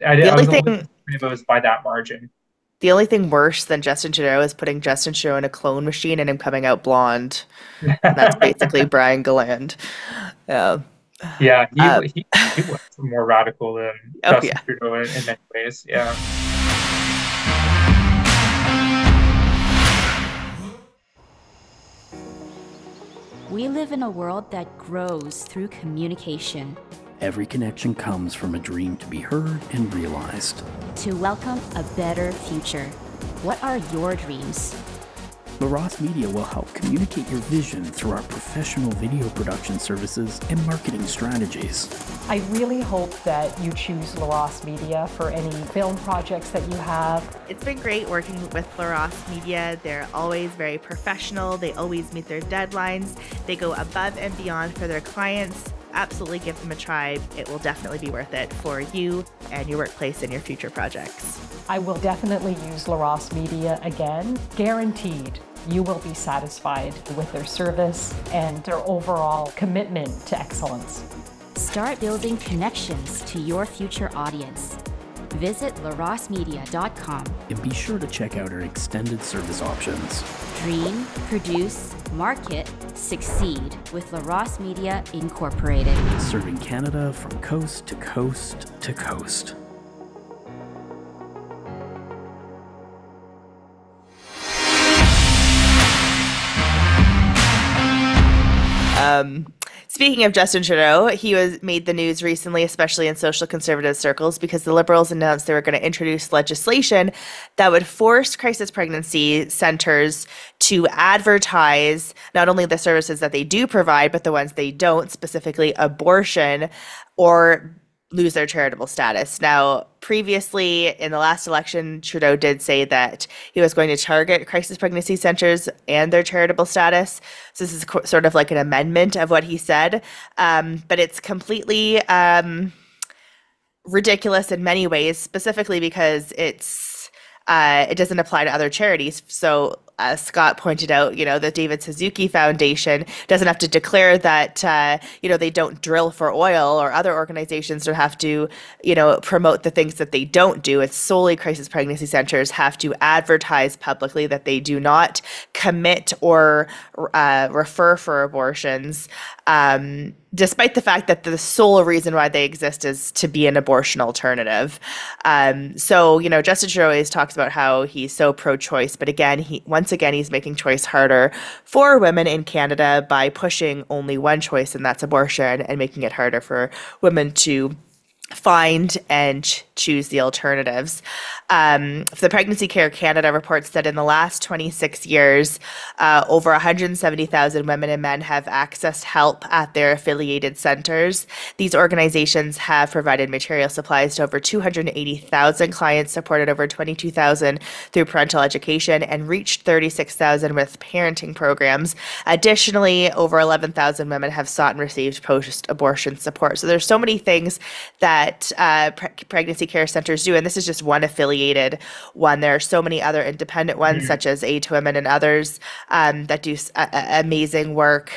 only thinking it was by that margin. The only thing worse than Justin Trudeau is putting Justin Trudeau in a clone machine and him coming out blonde. And that's basically Brian Galland. Yeah, he was more radical than Justin Trudeau in many ways. Yeah. We live in a world that grows through communication. Every connection comes from a dream to be heard and realized. To welcome a better future. What are your dreams? LaRosse Media will help communicate your vision through our professional video production services and marketing strategies. I really hope that you choose LaRosse Media for any film projects that you have. It's been great working with LaRosse Media. They're always very professional. They always meet their deadlines. They go above and beyond for their clients. Absolutely give them a try. It will definitely be worth it for you and your workplace and your future projects. I will definitely use LaRosse Media again, guaranteed. You will be satisfied with their service and their overall commitment to excellence. Start building connections to your future audience. Visit larossemedia.com and be sure to check out our extended service options. Dream, produce, market, succeed with LaRosse Media Incorporated. Serving Canada from coast to coast to coast. Speaking of Justin Trudeau, he was made the news recently, especially in social conservative circles, because the Liberals announced they were going to introduce legislation that would force crisis pregnancy centers to advertise not only the services that they do provide, but the ones they don't, specifically abortion, or lose their charitable status. Now, previously in the last election, Trudeau did say that he was going to target crisis pregnancy centers and their charitable status. So this is sort of like an amendment of what he said, but it's completely ridiculous in many ways, specifically because it's it doesn't apply to other charities. So as Scott pointed out, you know, the David Suzuki Foundation doesn't have to declare that, you know, they don't drill for oil, or other organizations don't have to, you know, promote the things that they don't do. It's solely crisis pregnancy centers have to advertise publicly that they do not commit or refer for abortions, despite the fact that the sole reason why they exist is to be an abortion alternative. So, you know, Justin Trudeau always talks about how he's so pro-choice, but again, he's making choice harder for women in Canada by pushing only one choice, and that's abortion, and making it harder for women to find and choose the alternatives. The Pregnancy Care Canada reports that in the last 26 years, over 170,000 women and men have accessed help at their affiliated centers. These organizations have provided material supplies to over 280,000 clients, supported over 22,000 through parental education, and reached 36,000 with parenting programs. Additionally, over 11,000 women have sought and received post-abortion support. So there's so many things that pregnancy care centers do, and this is just one affiliated one. There are so many other independent ones, such as Aid to Women and others, that do amazing work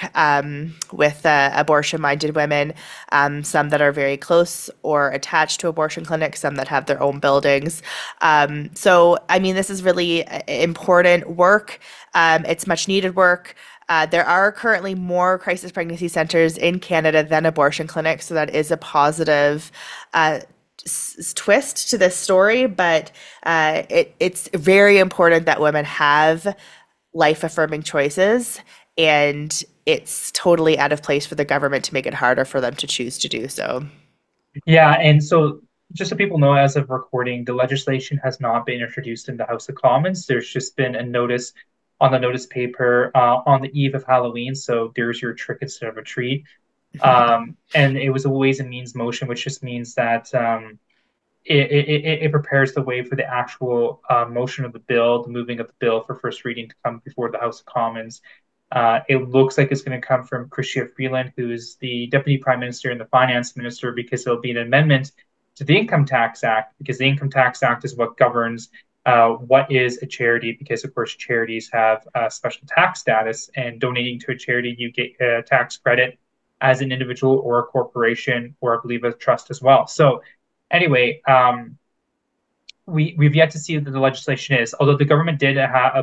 with abortion-minded women, some that are very close or attached to abortion clinics, some that have their own buildings. So, I mean, this is really important work. It's much-needed work. There are currently more crisis pregnancy centers in Canada than abortion clinics, so that is a positive twist to this story. But it's very important that women have life-affirming choices, and it's totally out of place for the government to make it harder for them to choose to do so. Yeah, and so just so people know, as of recording, the legislation has not been introduced in the House of Commons. There's just been a notice on the notice paper on the eve of Halloween. So there's your trick instead of a treat. And it was a Ways and Means motion, which just means that it prepares the way for the actual motion of the bill, the moving of the bill for first reading to come before the House of Commons. It looks like it's going to come from Chrystia Freeland, who is the Deputy Prime Minister and the Finance Minister, because there'll be an amendment to the Income Tax Act, because the Income Tax Act is what governs what is a charity, because of course charities have a special tax status, and donating to a charity you get a tax credit as an individual or a corporation, or I believe a trust as well. So anyway, we've yet to see what the legislation is, although the government did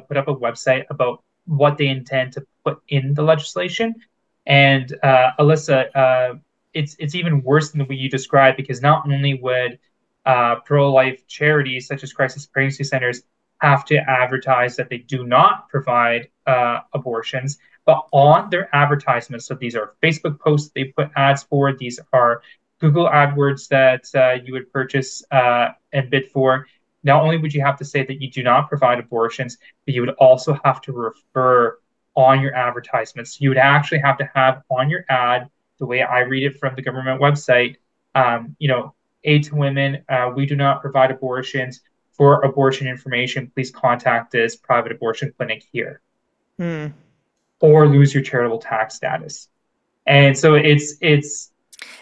put up a website about what they intend to put in the legislation. And Alissa, it's even worse than the way you described, because not only would pro-life charities such as crisis pregnancy centers have to advertise that they do not provide abortions, but on their advertisements. So these are Facebook posts they put ads for. These are Google AdWords that you would purchase and bid for. Not only would you have to say that you do not provide abortions, but you would also have to refer on your advertisements. You would actually have to have on your ad, the way I read it from the government website, aid to women, we do not provide abortions. For abortion information, please contact this private abortion clinic here. Mm. Or lose your charitable tax status. And so it's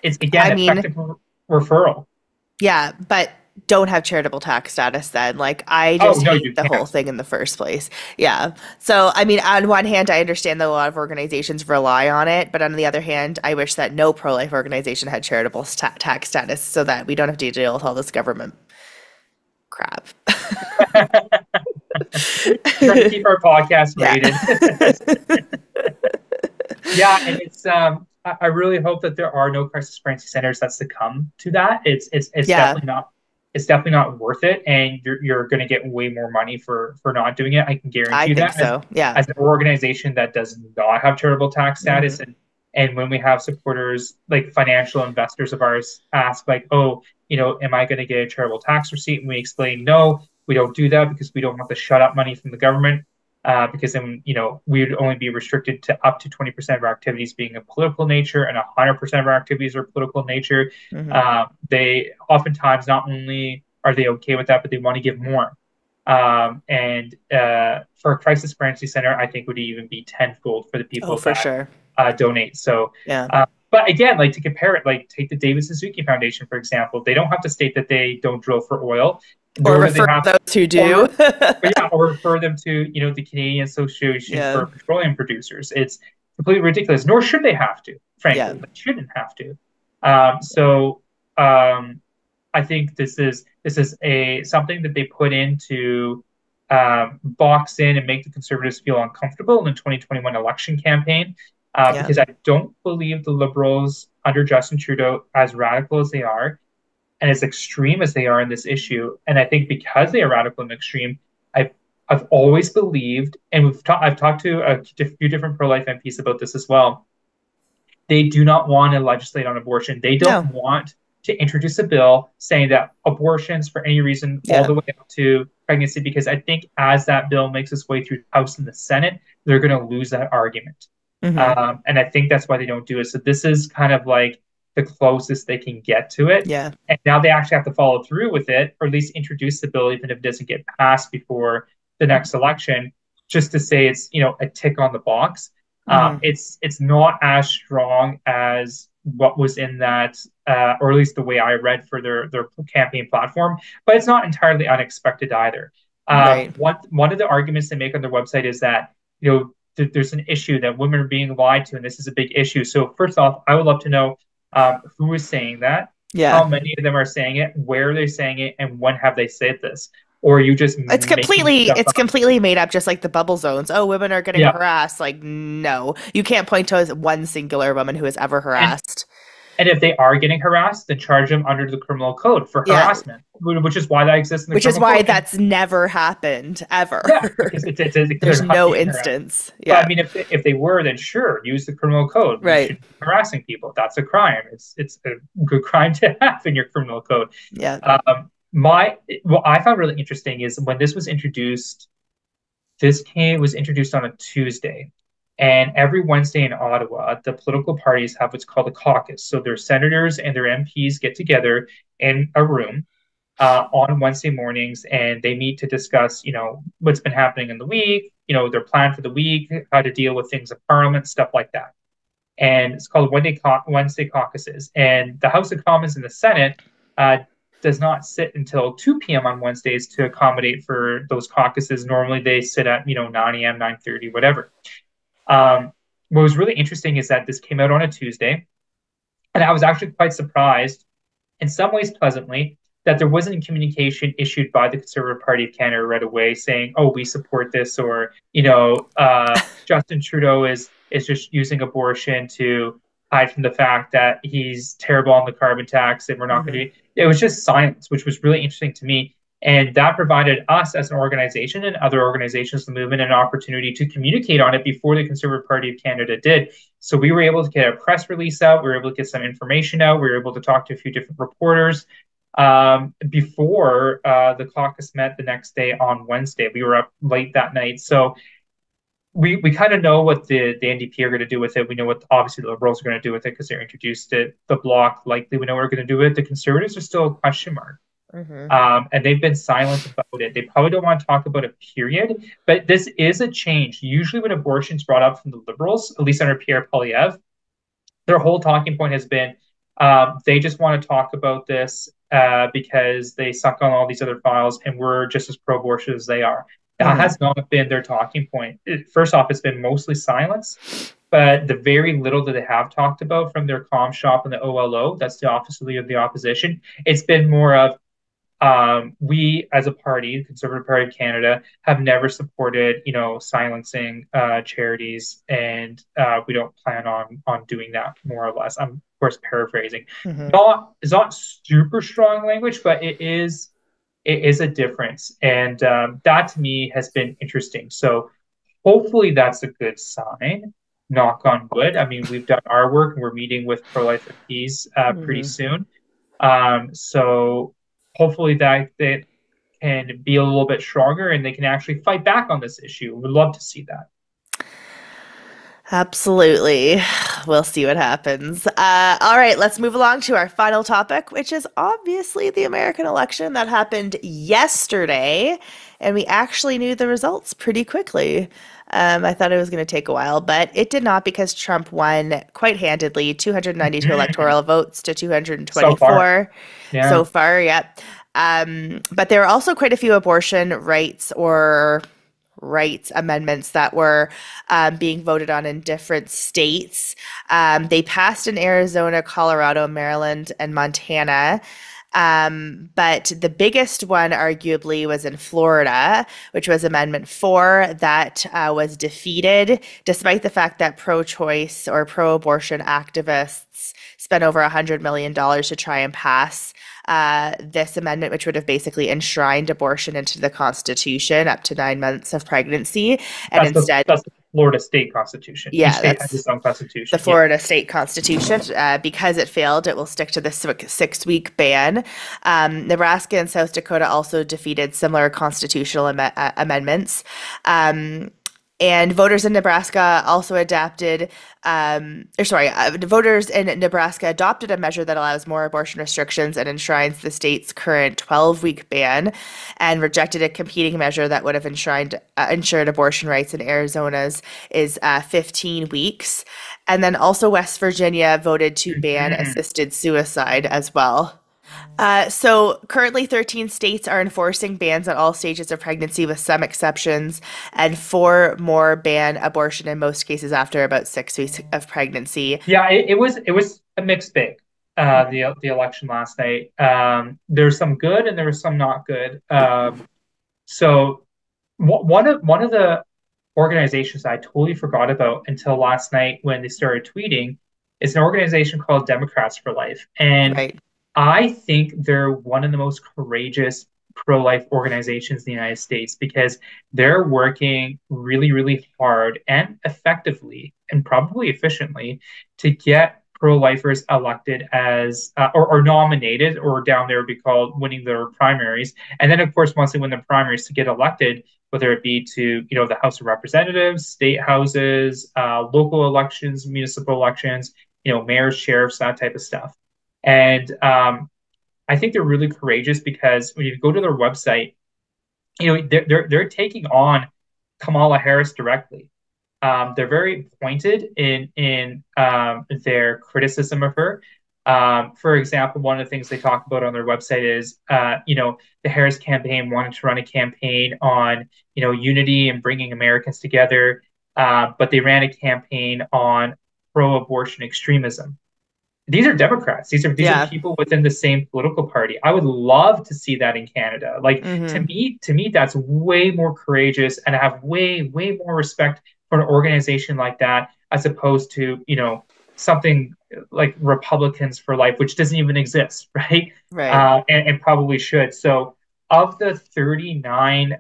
again, effective referral. Yeah, but don't have charitable tax status then. Like, I just hate the whole thing in the first place. Yeah. So, I mean, on one hand, I understand that a lot of organizations rely on it, but on the other hand, I wish that no pro-life organization had charitable tax status so that we don't have to deal with all this government crap. Trying to keep our podcast rated. Yeah, and it's I really hope that there are no crisis pregnancy centers that succumb to that. It's definitely not worth it, and you're going to get way more money for not doing it. I can guarantee I think so. Yeah, as an organization that does not have charitable tax status, mm-hmm. and when we have supporters like financial investors of ours ask like, oh, am I going to get a charitable tax receipt? And we explain, no, we don't do that because we don't want the shut up money from the government. Because then, we would only be restricted to up to 20% of our activities being of political nature, and 100% of our activities are political nature. Mm-hmm. They oftentimes, not only are they okay with that, but they want to give more. And for a crisis pregnancy center, I think would even be tenfold for the people that donate. So, yeah. But again, like, to compare it, like, take the David Suzuki Foundation, for example. They don't have to state that they don't drill for oil. Or refer those who do. Or refer them to, the Canadian Association for Petroleum Producers. It's completely ridiculous. Nor should they have to, frankly. Yeah. They shouldn't have to. So I think this is something that they put in to box in and make the Conservatives feel uncomfortable in the 2021 election campaign. Because I don't believe the Liberals under Justin Trudeau, as radical as they are, and as extreme as they are in this issue, and I think because they are radical and extreme, I've always believed, and I've talked to a few different pro-life MPs about this as well, they do not want to legislate on abortion. They don't want to introduce a bill saying that abortions for any reason all the way up to pregnancy, because I think as that bill makes its way through the House and the Senate, they're going to lose that argument. Mm-hmm. And I think that's why they don't do it. So this is kind of like the closest they can get to it. Yeah. And now they actually have to follow through with it, or at least introduce the bill, even if it doesn't get passed before the next election, just to say it's, a tick on the box. Mm-hmm. It's not as strong as what was in that, or at least the way I read for their campaign platform, but it's not entirely unexpected either. Right. One of the arguments they make on their website is that, there's an issue that women are being lied to, and this is a big issue. So first off, I would love to know who is saying that, how many of them are saying it, where are they saying it, and when have they said this? Or you just it's completely made up, just like the bubble zones. Oh, women are getting harassed. Like, no, you can't point to one singular woman who is ever harassed. And if they are getting harassed, then charge them under the criminal code for harassment, which is why that exists in the criminal code. That's never happened, ever. Yeah, there's no instance. Yeah. But, I mean, if they were, then sure, use the criminal code. Right. You should be harassing people. That's a crime. It's a good crime to have in your criminal code. Yeah. What I found really interesting is when this was introduced, was introduced on a Tuesday. And every Wednesday in Ottawa, the political parties have what's called a caucus. So their senators and their MPs get together in a room on Wednesday mornings, and they meet to discuss, what's been happening in the week, their plan for the week, how to deal with things in Parliament, stuff like that. And it's called Wednesday caucuses. And the House of Commons and the Senate does not sit until 2 p.m. on Wednesdays to accommodate for those caucuses. Normally they sit at, 9 a.m., 9:30, whatever. What was really interesting is that this came out on a Tuesday, and I was actually quite surprised, in some ways pleasantly, that there wasn't communication issued by the Conservative Party of Canada right away saying, oh, we support this, or, Justin Trudeau is just using abortion to hide from the fact that he's terrible on the carbon tax and we're not going to do it. It was just silence, which was really interesting to me. And that provided us as an organization and other organizations in the movement an opportunity to communicate on it before the Conservative Party of Canada did. So we were able to get a press release out. We were able to get some information out. We were able to talk to a few different reporters before the caucus met the next day on Wednesday. We were up late that night. So we kind of know what the NDP are going to do with it. We know what, obviously, the Liberals are going to do with it because they introduced it. The Bloc, likely, we know what we're going to do with it. The Conservatives are still a question mark. Mm-hmm. And they've been silent about it. They probably don't want to talk about it, period. But this is a change. Usually when abortion is brought up from the Liberals, at least under Pierre Poilievre, their whole talking point has been they just want to talk about this because they suck on all these other files and we're just as pro-abortion as they are. That has not been their talking point. First off, it's been mostly silence, but the very little that they have talked about from their comm shop and the OLO, that's the Office of the Leader of the Opposition, it's been more of, we as a party, the Conservative Party of Canada, have never supported, silencing charities, and we don't plan on doing that, more or less. I'm, of course, paraphrasing. Mm-hmm. It's not super strong language, but it is a difference, and that to me has been interesting. So hopefully that's a good sign. Knock on wood. I mean, we've done our work, and we're meeting with Pro-Life and Peace pretty soon. So. Hopefully that can be a little bit stronger and they can actually fight back on this issue. We'd love to see that. Absolutely. We'll see what happens. All right, let's move along to our final topic, which is obviously the American election that happened yesterday. And we actually knew the results pretty quickly. I thought it was going to take a while, but it did not, because Trump won quite handedly, 292 electoral votes to 224 so far. Yep. But there were also quite a few abortion rights or rights amendments that were being voted on in different states. They passed in Arizona, Colorado, Maryland, and Montana. But the biggest one arguably was in Florida, which was Amendment 4 that was defeated, despite the fact that pro-choice or pro-abortion activists spent over $100 million to try and pass this amendment, which would have basically enshrined abortion into the Constitution up to 9 months of pregnancy. And that's the Florida state constitution. Yeah, state has its own constitution. The Florida state constitution. Because it failed, it will stick to the six-week ban. Nebraska and South Dakota also defeated similar constitutional amendments. And voters in Nebraska also voters in Nebraska adopted a measure that allows more abortion restrictions and enshrines the state's current 12-week ban, and rejected a competing measure that would have ensured abortion rights in Arizona's 15 weeks. And then also West Virginia voted to ban assisted suicide as well. So currently 13 states are enforcing bans at all stages of pregnancy with some exceptions, and 4 more ban abortion in most cases after about 6 weeks of pregnancy. Yeah, it was a mixed bag, the election last night. There's some good and there was some not good. So one of the organizations I totally forgot about until last night when they started tweeting is an organization called Democrats for Life. And I think they're one of the most courageous pro-life organizations in the United States, because they're working really, really hard and effectively and probably efficiently to get pro-lifers elected as or nominated, or down there would be called winning their primaries. And then, of course, once they win the primaries, to get elected, whether it be to the House of Representatives, state houses, local elections, municipal elections, mayors, sheriffs, that type of stuff. And I think they're really courageous, because when you go to their website, they're taking on Kamala Harris directly. They're very pointed in their criticism of her. For example, one of the things they talk about on their website is, the Harris campaign wanted to run a campaign on, unity and bringing Americans together, but they ran a campaign on pro-abortion extremism. These are Democrats. These are people within the same political party. I would love to see that in Canada. To me, that's way more courageous, and I have way, way more respect for an organization like that, as opposed to, something like Republicans for Life, which doesn't even exist, right? And probably should. So of the 39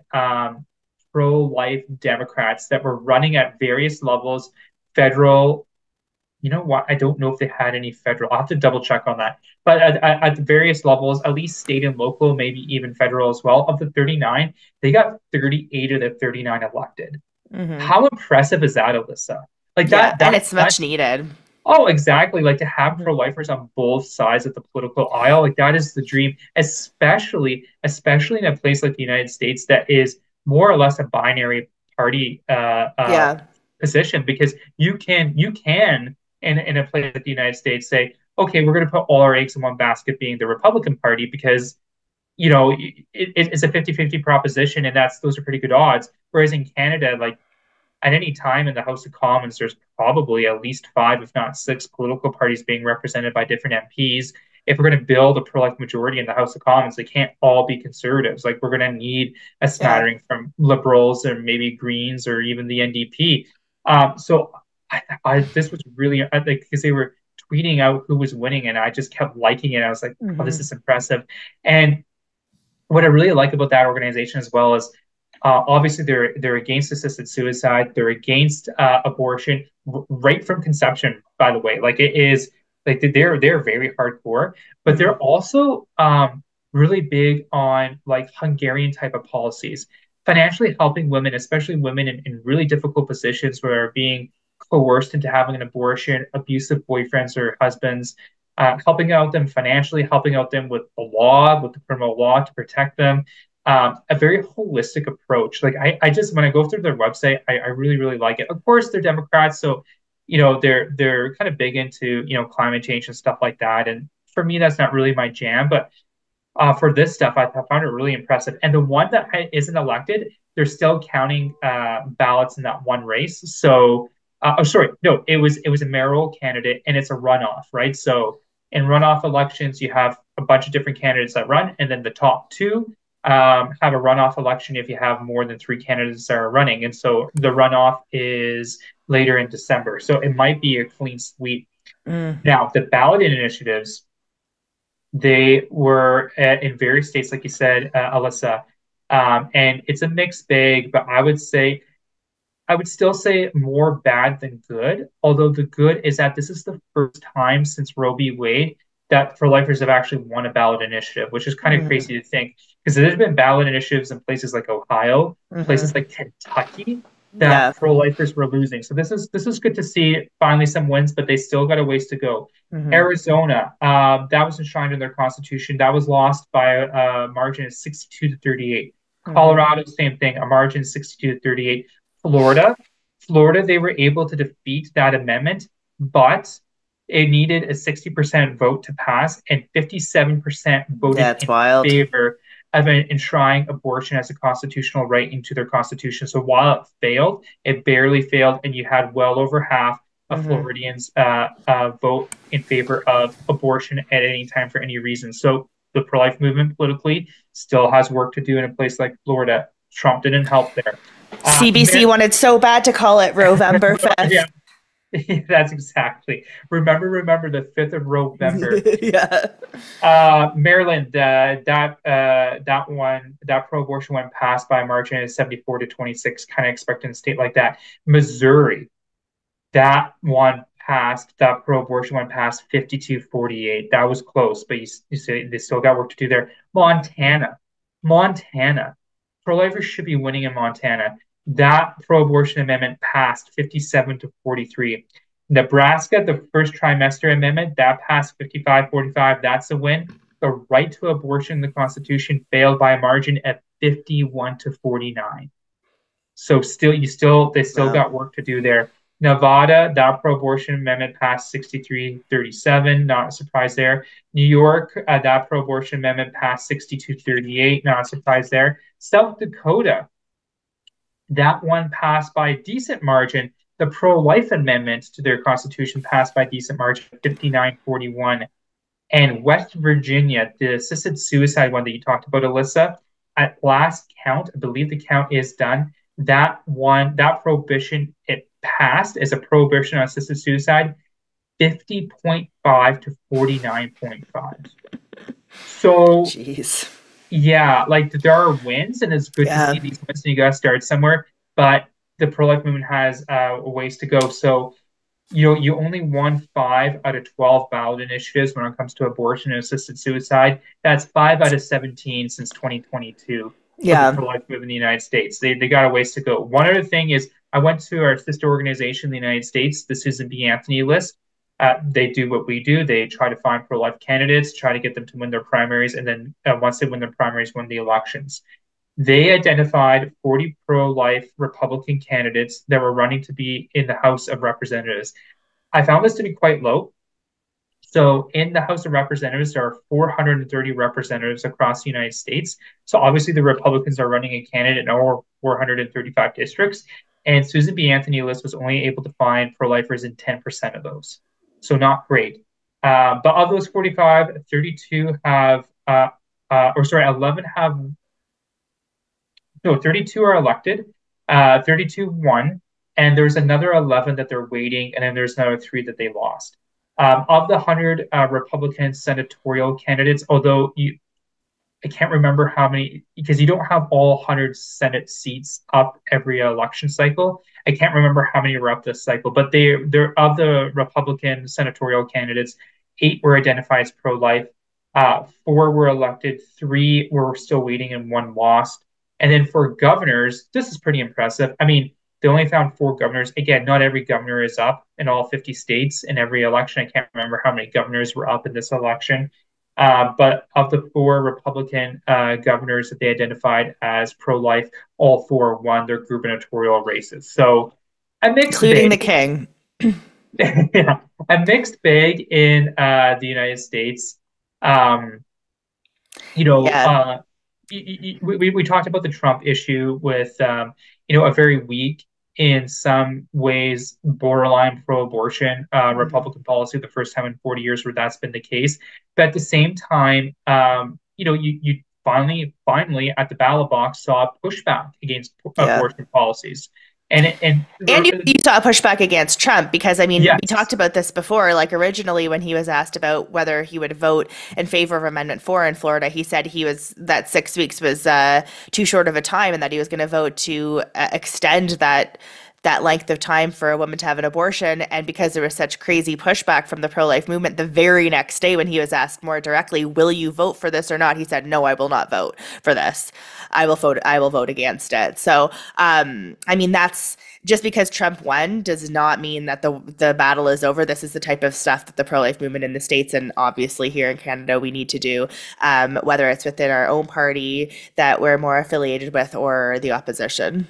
pro-life Democrats that were running at various levels, federal, you know what, I don't know if they had any federal, I'll have to double check on that. But at the various levels, at least state and local, maybe even federal as well, of the 39, they got 38 of the 39 elected. Mm-hmm. How impressive is that, Alissa? Like that, yeah, and it's much needed. Oh, exactly. Like to have pro-lifers on both sides of the political aisle, like that is the dream, especially in a place like the United States that is more or less a binary party position, because you can in a place like the United States say, okay, we're going to put all our eggs in one basket, being the Republican Party, because you know it's a 50-50 proposition, and those are pretty good odds. Whereas in Canada, like, at any time in the House of Commons, there's probably at least 5, if not 6, political parties being represented by different MPs. If we're going to build a pro-life majority in the House of Commons, they can't all be conservatives. Like, we're going to need a smattering from liberals or maybe Greens or even the NDP. So this was really, because they were tweeting out who was winning, and I just kept liking it. I was like, oh, this is impressive. And what I really like about that organization as well is, obviously, they're against assisted suicide. They're against abortion right from conception. By the way, like, it is like they're very hardcore, but they're also really big on like Hungarian type of policies, financially helping women, especially women in really difficult positions where they're being coerced into having an abortion, abusive boyfriends or husbands, helping out them financially, helping out them with the law, with the criminal law to protect them. A very holistic approach. Like I just, when I go through their website, I really, really like it. Of course, they're Democrats, so you know they're kind of big into climate change and stuff like that. And for me, that's not really my jam. But for this stuff, I found it really impressive. And the one that isn't elected, they're still counting ballots in that one race. So, it was a mayoral candidate, and it's a runoff, right? So in runoff elections, you have a bunch of different candidates that run, and then the top two have a runoff election if you have more than 3 candidates that are running. And so the runoff is later in December. So it might be a clean sweep. Now, the ballot initiatives, they were in various states, like you said, Alissa, and it's a mixed bag, but I would still say more bad than good. Although the good is that this is the first time since Roe v. Wade that pro-lifers have actually won a ballot initiative, which is kind of crazy to think, because there's been ballot initiatives in places like Ohio, places like Kentucky, that pro-lifers were losing. So this is good to see finally some wins, but they still got a ways to go. Arizona, that was enshrined in their constitution. That was lost by a margin of 62 to 38. Colorado, same thing, a margin 62 to 38. Florida, they were able to defeat that amendment, but it needed a 60% vote to pass, and 57% voted in favor of enshrining abortion as a constitutional right into their constitution. So while it failed, it barely failed, and you had well over half of Floridians vote in favor of abortion at any time for any reason. So the pro-life movement politically still has work to do in a place like Florida. Trump didn't help there. CBC wanted so bad to call it Rovemberfest. That's exactly. Remember the 5th of November. Maryland, that pro-abortion one passed by a margin of 74 to 26, kind of expecting a state like that. Missouri, that one passed, that pro-abortion one passed 52-48. That was close, but you say they still got work to do there. Montana, pro-lifers should be winning in Montana. That pro-abortion amendment passed 57 to 43. Nebraska, the first trimester amendment, that passed 55-45. That's a win. The right to abortion in the Constitution failed by a margin at 51 to 49. So they still got work to do there. Nevada, that pro-abortion amendment passed 63-37. Not a surprise there. New York, that pro-abortion amendment passed 62-38. Not a surprise there. South Dakota, that one passed by a decent margin. The pro-life amendment to their constitution passed by a decent margin, 59-41. And West Virginia, the assisted suicide one that you talked about, Alissa, at last count, I believe the count is done, that prohibition, it passed as a prohibition on assisted suicide, 50.5 to 49.5. So... Jeez. Yeah, like there are wins, and it's good to see these wins, and you gotta start somewhere. But the pro-life movement has a ways to go. So, you know, you only won 5 out of 12 ballot initiatives when it comes to abortion and assisted suicide. That's 5 out of 17 since 2022. Yeah, for life movement in the United States, they got a ways to go. One other thing is, I went to our sister organization in the United States, the Susan B. Anthony List. They do what we do. They try to find pro-life candidates, try to get them to win their primaries, and then once they win their primaries, win the elections. They identified 40 pro-life Republican candidates that were running to be in the House of Representatives. I found this to be quite low. So in the House of Representatives, there are 430 representatives across the United States. So obviously the Republicans are running a candidate in over 435 districts. And Susan B. Anthony List was only able to find pro-lifers in 10% of those. So not great. But of those 45, 32 have, 11 have... No, 32 are elected, 32 won, and there's another 11 that they're waiting, and then there's another 3 that they lost. Of the 100 Republican senatorial candidates, although I can't remember how many, because you don't have all 100 Senate seats up every election cycle. I can't remember how many were up this cycle, but they're of the Republican senatorial candidates, 8 were identified as pro-life, 4 were elected, 3 were still waiting, and 1 lost. And then for governors, this is pretty impressive. I mean, they only found 4 governors. Again, not every governor is up in all 50 states in every election. I can't remember how many governors were up in this election. But of the 4 Republican governors that they identified as pro-life, all 4 won their gubernatorial races. So a mixed bag. Including the king. Yeah, a mixed bag in the United States. We talked about the Trump issue with, a very weak, in some ways, borderline pro-abortion Republican policy, the first time in 40 years where that's been the case. But at the same time, you finally at the ballot box saw pushback against abortion policies. And you saw a pushback against Trump because, I mean, we talked about this before, like originally when he was asked about whether he would vote in favor of Amendment 4 in Florida, he said that 6 weeks was too short of a time and that he was going to vote to extend that length of time for a woman to have an abortion. And because there was such crazy pushback from the pro-life movement, the very next day when he was asked more directly, will you vote for this or not? He said, no, I will not vote for this. I will vote against it. So, that's just because Trump won does not mean that the battle is over. This is the type of stuff that the pro-life movement in the States and obviously here in Canada we need to do, whether it's within our own party that we're more affiliated with or the opposition.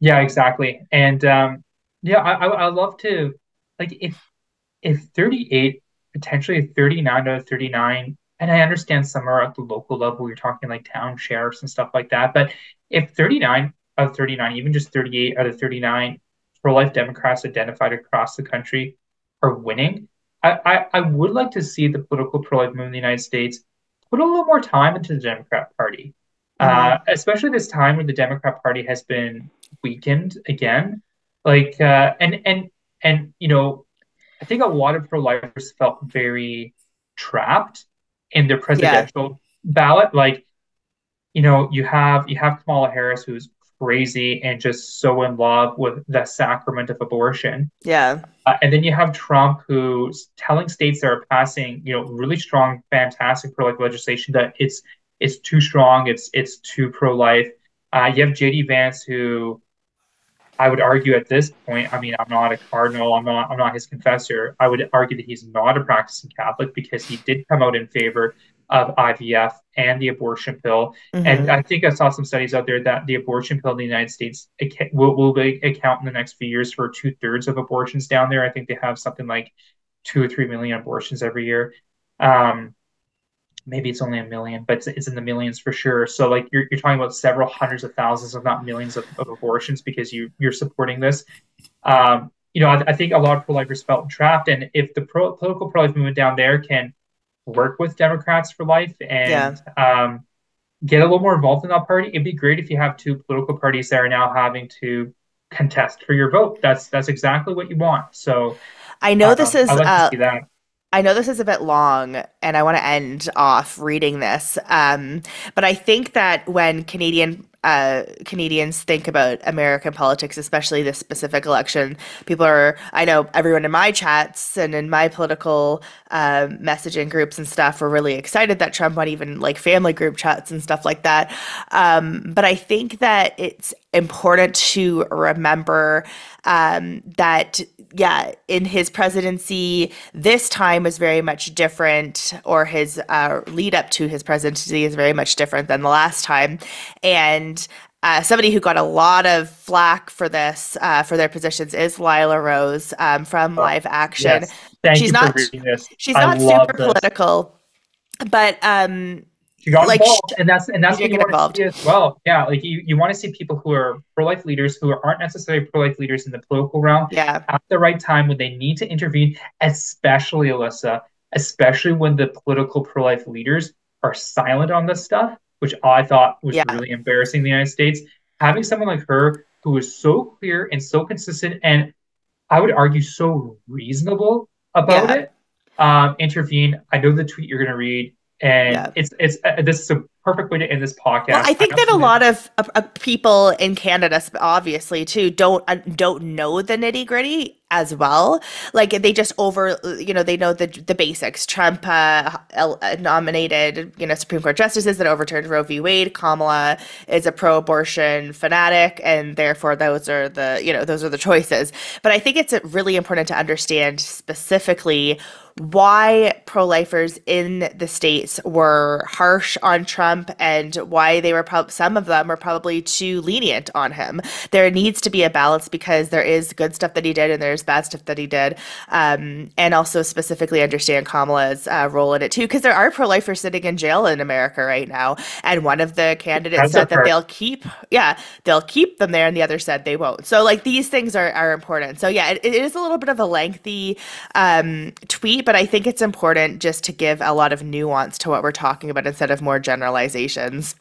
Yeah, exactly. And I love to, like, if 38, potentially 39 out of 39, and I understand somewhere at the local level, you're talking like town sheriffs and stuff like that. But if 39 out of 39, even just 38 out of 39 pro-life Democrats identified across the country are winning, I would like to see the political pro-life movement in the United States put a little more time into the Democrat Party, especially this time when the Democrat Party has been weakened again, like I think a lot of pro-lifers felt very trapped in their presidential ballot. Like, you have Kamala Harris, who's crazy and just so in love with the sacrament of abortion, and then you have Trump, who's telling states that are passing really strong, fantastic pro-life legislation that it's too strong, it's too pro-life. You have JD Vance, who I would argue at this point, I mean, I'm not a cardinal, I'm not his confessor. I would argue that he's not a practicing Catholic because he did come out in favor of IVF and the abortion pill. Mm-hmm. And I think I saw some studies out there that the abortion pill in the United States will account in the next few years for 2/3 of abortions down there. I think they have something like 2 or 3 million abortions every year. Maybe it's only 1 million, but it's in the millions for sure. So like you're talking about several hundreds of thousands, if not millions, of abortions because you're supporting this. I think a lot of pro-lifers felt trapped, and if the political pro-life movement down there can work with Democrats for Life and get a little more involved in that party, it'd be great if you have 2 political parties that are now having to contest for your vote. That's exactly what you want. So I know this is. I like to see that. I know this is a bit long and I want to end off reading this, but I think that when Canadians think about American politics, especially this specific election, people are, I know everyone in my chats and in my political messaging groups and stuff were really excited that Trump won, even like family group chats and stuff like that. But I think that it's important to remember that, yeah, in his presidency, this time is very much different, or his lead up to his presidency is very much different than the last time. And somebody who got a lot of flack for this, for their positions, is Lila Rose from Live Action. Yes. She's not super political, but she got involved, and that's what you want to see as well. Yeah, like you want to see people who are pro-life leaders who aren't necessarily pro-life leaders in the political realm at the right time when they need to intervene, especially Alissa, especially when the political pro-life leaders are silent on this stuff, which I thought was really embarrassing in the United States. Having someone like her who was so clear and so consistent, and I would argue so reasonable about it, intervene. I know the tweet you're going to read. And it's this is a perfect way to end this podcast. Well, I think that a lot of people in Canada, obviously too, don't know the nitty gritty as well. Like they just they know the basics. Trump nominated Supreme Court justices that overturned Roe v. Wade. Kamala is a pro-abortion fanatic, and therefore those are the choices. But I think it's really important to understand specifically why pro-lifers in the States were harsh on Trump and why they were some of them were probably too lenient on him. There needs to be a balance because there is good stuff that he did and there's bad stuff that he did. And also specifically understand Kamala's role in it too, because there are pro-lifers sitting in jail in America right now. And one of the candidates said that they'll keep them there, and the other said they won't. So like these things are important. So yeah, it is a little bit of a lengthy tweet, but I think it's important just to give a lot of nuance to what we're talking about instead of more generalizations.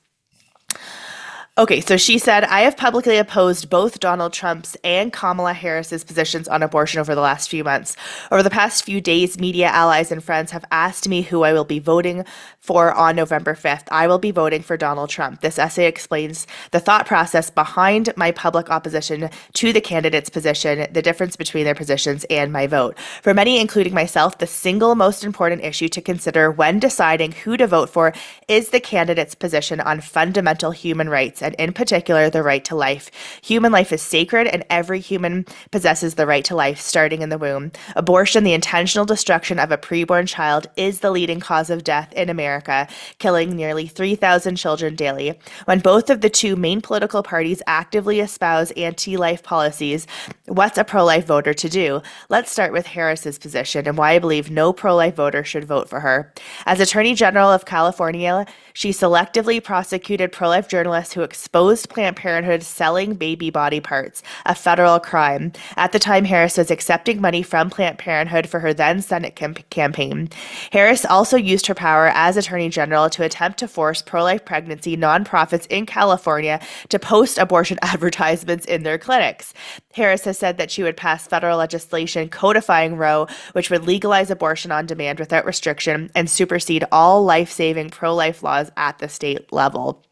Okay, so she said, I have publicly opposed both Donald Trump's and Kamala Harris's positions on abortion over the last few months. Over the past few days, media allies and friends have asked me who I will be voting for on November 5th. I will be voting for Donald Trump. This essay explains the thought process behind my public opposition to the candidate's position, the difference between their positions, and my vote. For many, including myself, the single most important issue to consider when deciding who to vote for is the candidate's position on fundamental human rights, and in particular, the right to life. Human life is sacred, and every human possesses the right to life, starting in the womb. Abortion, the intentional destruction of a preborn child, is the leading cause of death in America, killing nearly 3,000 children daily. When both of the two main political parties actively espouse anti-life policies, what's a pro-life voter to do? Let's start with Harris's position and why I believe no pro-life voter should vote for her. As Attorney General of California, she selectively prosecuted pro-life journalists who exposed Planned Parenthood selling baby body parts, a federal crime. At the time, Harris was accepting money from Planned Parenthood for her then Senate campaign. Harris also used her power as Attorney General to attempt to force pro-life pregnancy nonprofits in California to post abortion advertisements in their clinics. Harris has said that she would pass federal legislation codifying Roe, which would legalize abortion on demand without restriction and supersede all life-saving pro-life laws at the state level.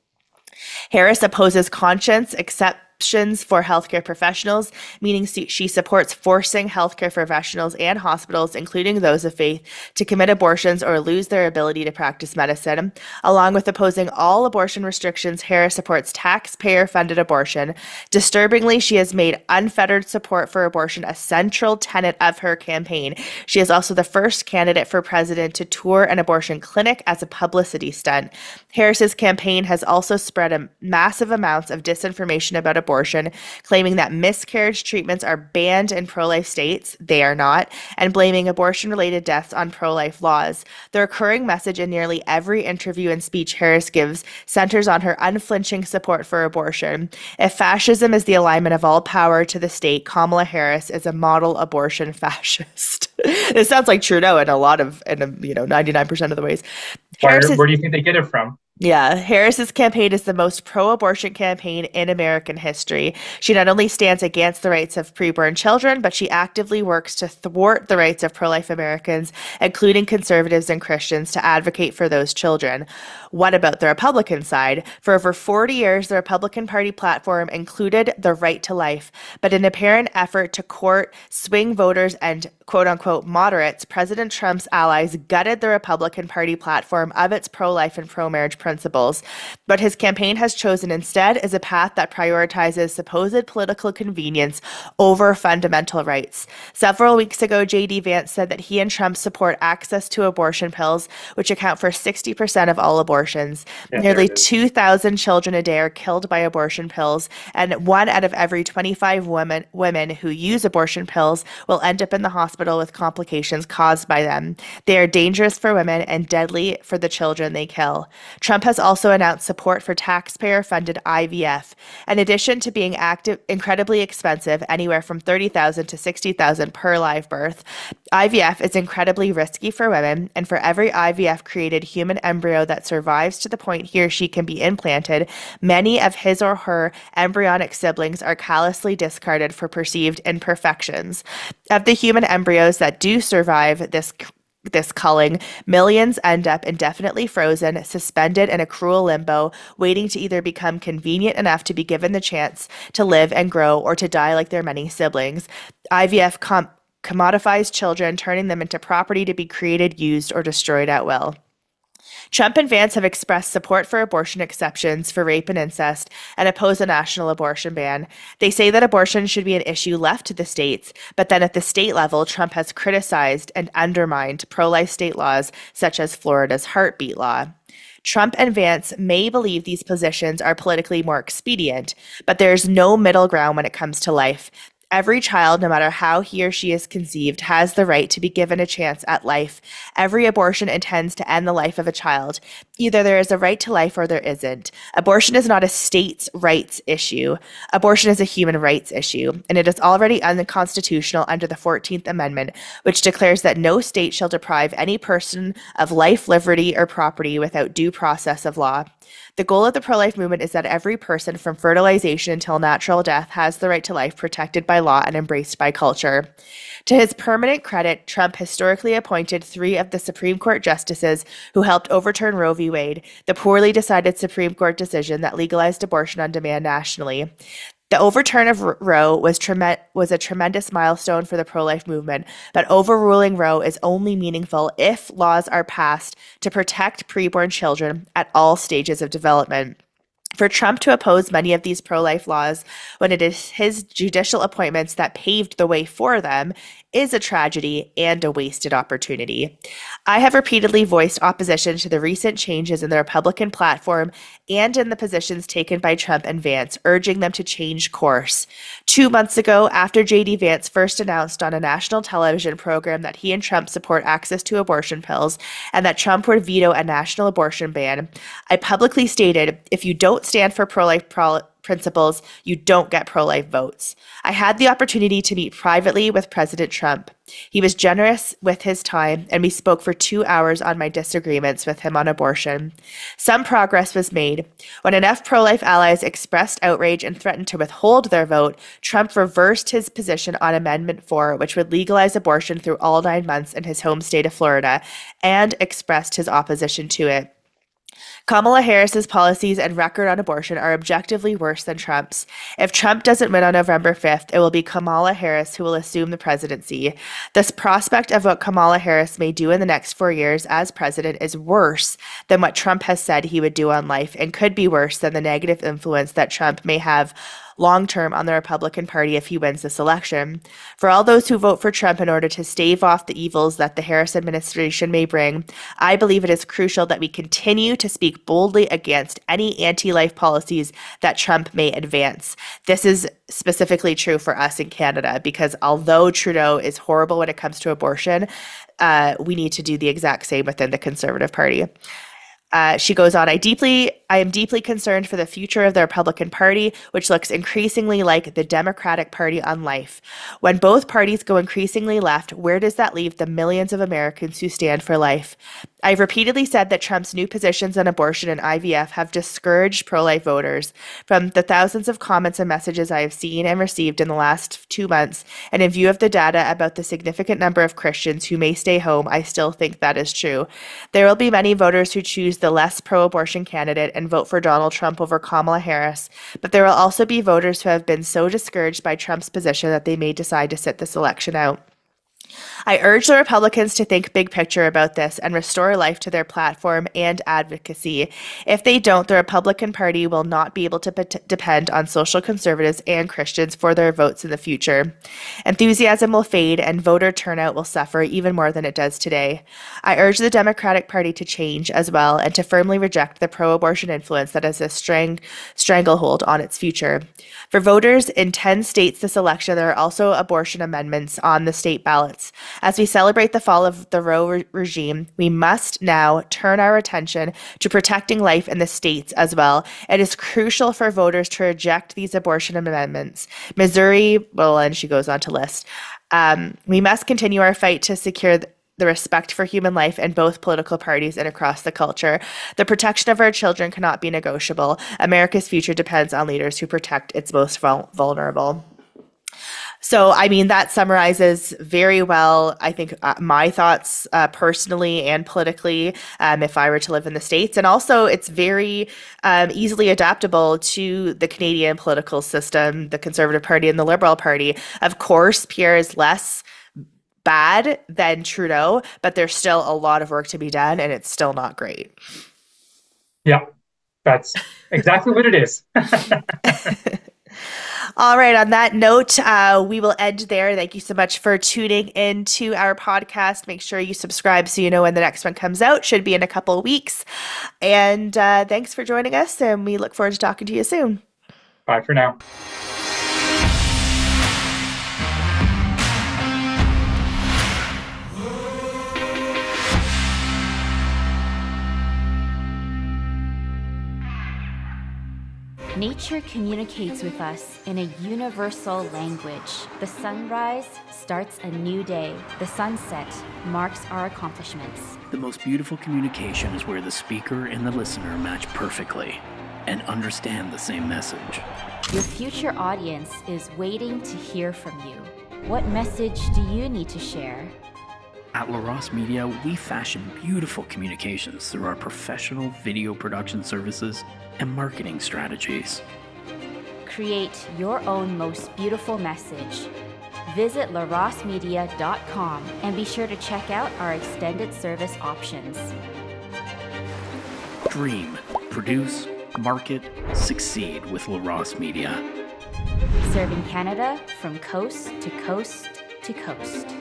Harris opposes conscience exceptions for healthcare professionals, meaning she supports forcing healthcare professionals and hospitals, including those of faith, to commit abortions or lose their ability to practice medicine. Along with opposing all abortion restrictions, Harris supports taxpayer-funded abortion. Disturbingly, she has made unfettered support for abortion a central tenet of her campaign. She is also the first candidate for president to tour an abortion clinic as a publicity stunt. Harris's campaign has also spread massive amounts of disinformation about abortion, claiming that miscarriage treatments are banned in pro-life states. They are not, and blaming abortion-related deaths on pro-life laws. The recurring message in nearly every interview and speech Harris gives centers on her unflinching support for abortion. If fascism is the alignment of all power to the state, Kamala Harris is a model abortion fascist. It sounds like Trudeau in a lot of, 99% of the ways. Where do you think they get it from? Yeah, Harris's campaign is the most pro-abortion campaign in American history. She not only stands against the rights of preborn children, but she actively works to thwart the rights of pro-life Americans, including conservatives and Christians, to advocate for those children. What about the Republican side? For over 40 years, the Republican Party platform included the right to life, but in an apparent effort to court swing voters and quote-unquote moderates, President Trump's allies gutted the Republican Party platform of its pro-life and pro-marriage principles. But his campaign has chosen instead is a path that prioritizes supposed political convenience over fundamental rights. Several weeks ago, J.D. Vance said that he and Trump support access to abortion pills, which account for 60% of all abortions. Yeah, nearly 2,000 children a day are killed by abortion pills, and 1 out of every 25 women who use abortion pills will end up in the hospital with complications caused by them. They are dangerous for women and deadly for the children they kill. Trump has also announced support for taxpayer-funded IVF. In addition to being incredibly expensive, anywhere from $30,000 to $60,000 per live birth, IVF is incredibly risky for women, and for every IVF-created human embryo that survives to the point he or she can be implanted, many of his or her embryonic siblings are callously discarded for perceived imperfections. Of the human embryos that do survive this culling, millions end up indefinitely frozen, suspended in a cruel limbo, waiting to either become convenient enough to be given the chance to live and grow or to die like their many siblings. IVF commodifies children, turning them into property to be created, used, or destroyed at will. Trump and Vance have expressed support for abortion exceptions for rape and incest and oppose a national abortion ban. They say that abortion should be an issue left to the states, but then at the state level, Trump has criticized and undermined pro-life state laws such as Florida's heartbeat law. Trump and Vance may believe these positions are politically more expedient, but there's no middle ground when it comes to life. Every child, no matter how he or she is conceived, has the right to be given a chance at life. Every abortion intends to end the life of a child. Either there is a right to life or there isn't. Abortion is not a states' rights issue. Abortion is a human rights issue, and it is already unconstitutional under the 14th Amendment, which declares that no state shall deprive any person of life, liberty, or property without due process of law. The goal of the pro-life movement is that every person from fertilization until natural death has the right to life protected by law and embraced by culture. To his permanent credit, Trump historically appointed 3 of the Supreme Court justices who helped overturn Roe v. Wade, the poorly decided Supreme Court decision that legalized abortion on demand nationally. The overturn of Roe was a tremendous milestone for the pro-life movement, but overruling Roe is only meaningful if laws are passed to protect preborn children at all stages of development. For Trump to oppose many of these pro-life laws when it is his judicial appointments that paved the way for them is a tragedy and a wasted opportunity. I have repeatedly voiced opposition to the recent changes in the Republican platform and in the positions taken by Trump and Vance, urging them to change course. 2 months ago, after J.D. Vance first announced on a national television program that he and Trump support access to abortion pills and that Trump would veto a national abortion ban, I publicly stated, if you don't stand for pro-life principles, you don't get pro-life votes. I had the opportunity to meet privately with President Trump. He was generous with his time, and we spoke for 2 hours on my disagreements with him on abortion. Some progress was made. When enough pro-life allies expressed outrage and threatened to withhold their vote, Trump reversed his position on Amendment 4, which would legalize abortion through all 9 months in his home state of Florida, and expressed his opposition to it. Kamala Harris's policies and record on abortion are objectively worse than Trump's. If Trump doesn't win on November 5th, it will be Kamala Harris who will assume the presidency. This prospect of what Kamala Harris may do in the next 4 years as president is worse than what Trump has said he would do on life and could be worse than the negative influence that Trump may have long-term on the Republican Party if he wins this election. For all those who vote for Trump in order to stave off the evils that the Harris administration may bring, I believe it is crucial that we continue to speak boldly against any anti-life policies that Trump may advance. This is specifically true for us in Canada, because although Trudeau is horrible when it comes to abortion, we need to do the exact same within the Conservative Party. She goes on, I am deeply concerned for the future of the Republican Party, which looks increasingly like the Democratic Party on life. When both parties go increasingly left, where does that leave the millions of Americans who stand for life? I've repeatedly said that Trump's new positions on abortion and IVF have discouraged pro-life voters. From the thousands of comments and messages I have seen and received in the last 2 months, and in view of the data about the significant number of Christians who may stay home, I still think that is true. There will be many voters who choose the less pro-abortion candidate and vote for Donald Trump over Kamala Harris, but there will also be voters who have been so discouraged by Trump's position that they may decide to sit this election out. I urge the Republicans to think big picture about this and restore life to their platform and advocacy. If they don't, the Republican Party will not be able to depend on social conservatives and Christians for their votes in the future. Enthusiasm will fade and voter turnout will suffer even more than it does today. I urge the Democratic Party to change as well and to firmly reject the pro-abortion influence that is a stranglehold on its future. For voters in 10 states this election, there are also abortion amendments on the state ballots. As we celebrate the fall of the Roe regime, we must now turn our attention to protecting life in the states as well. It is crucial for voters to reject these abortion amendments. Missouri, well, and she goes on to list. We must continue our fight to secure the respect for human life in both political parties and across the culture. The protection of our children cannot be negotiable. America's future depends on leaders who protect its most vulnerable. So, I mean, that summarizes very well, I think, my thoughts personally and politically if I were to live in the States. And also, it's very easily adaptable to the Canadian political system, the Conservative Party and the Liberal Party. Of course, Pierre is less bad than Trudeau, but there's still a lot of work to be done, and it's still not great. Yeah, that's exactly what it is. All right. On that note, we will end there. Thank you so much for tuning in to our podcast. Make sure you subscribe so you know when the next one comes out. Should be in a couple of weeks. And thanks for joining us. And we look forward to talking to you soon. Bye for now. Nature communicates with us in a universal language. The sunrise starts a new day. The sunset marks our accomplishments. The most beautiful communication is where the speaker and the listener match perfectly and understand the same message. Your future audience is waiting to hear from you. What message do you need to share? At LaRosse Media, we fashion beautiful communications through our professional video production services and marketing strategies. Create your own most beautiful message. Visit larossemedia.com and be sure to check out our extended service options. Dream, produce, market, succeed with LaRosse Media. Serving Canada from coast to coast to coast.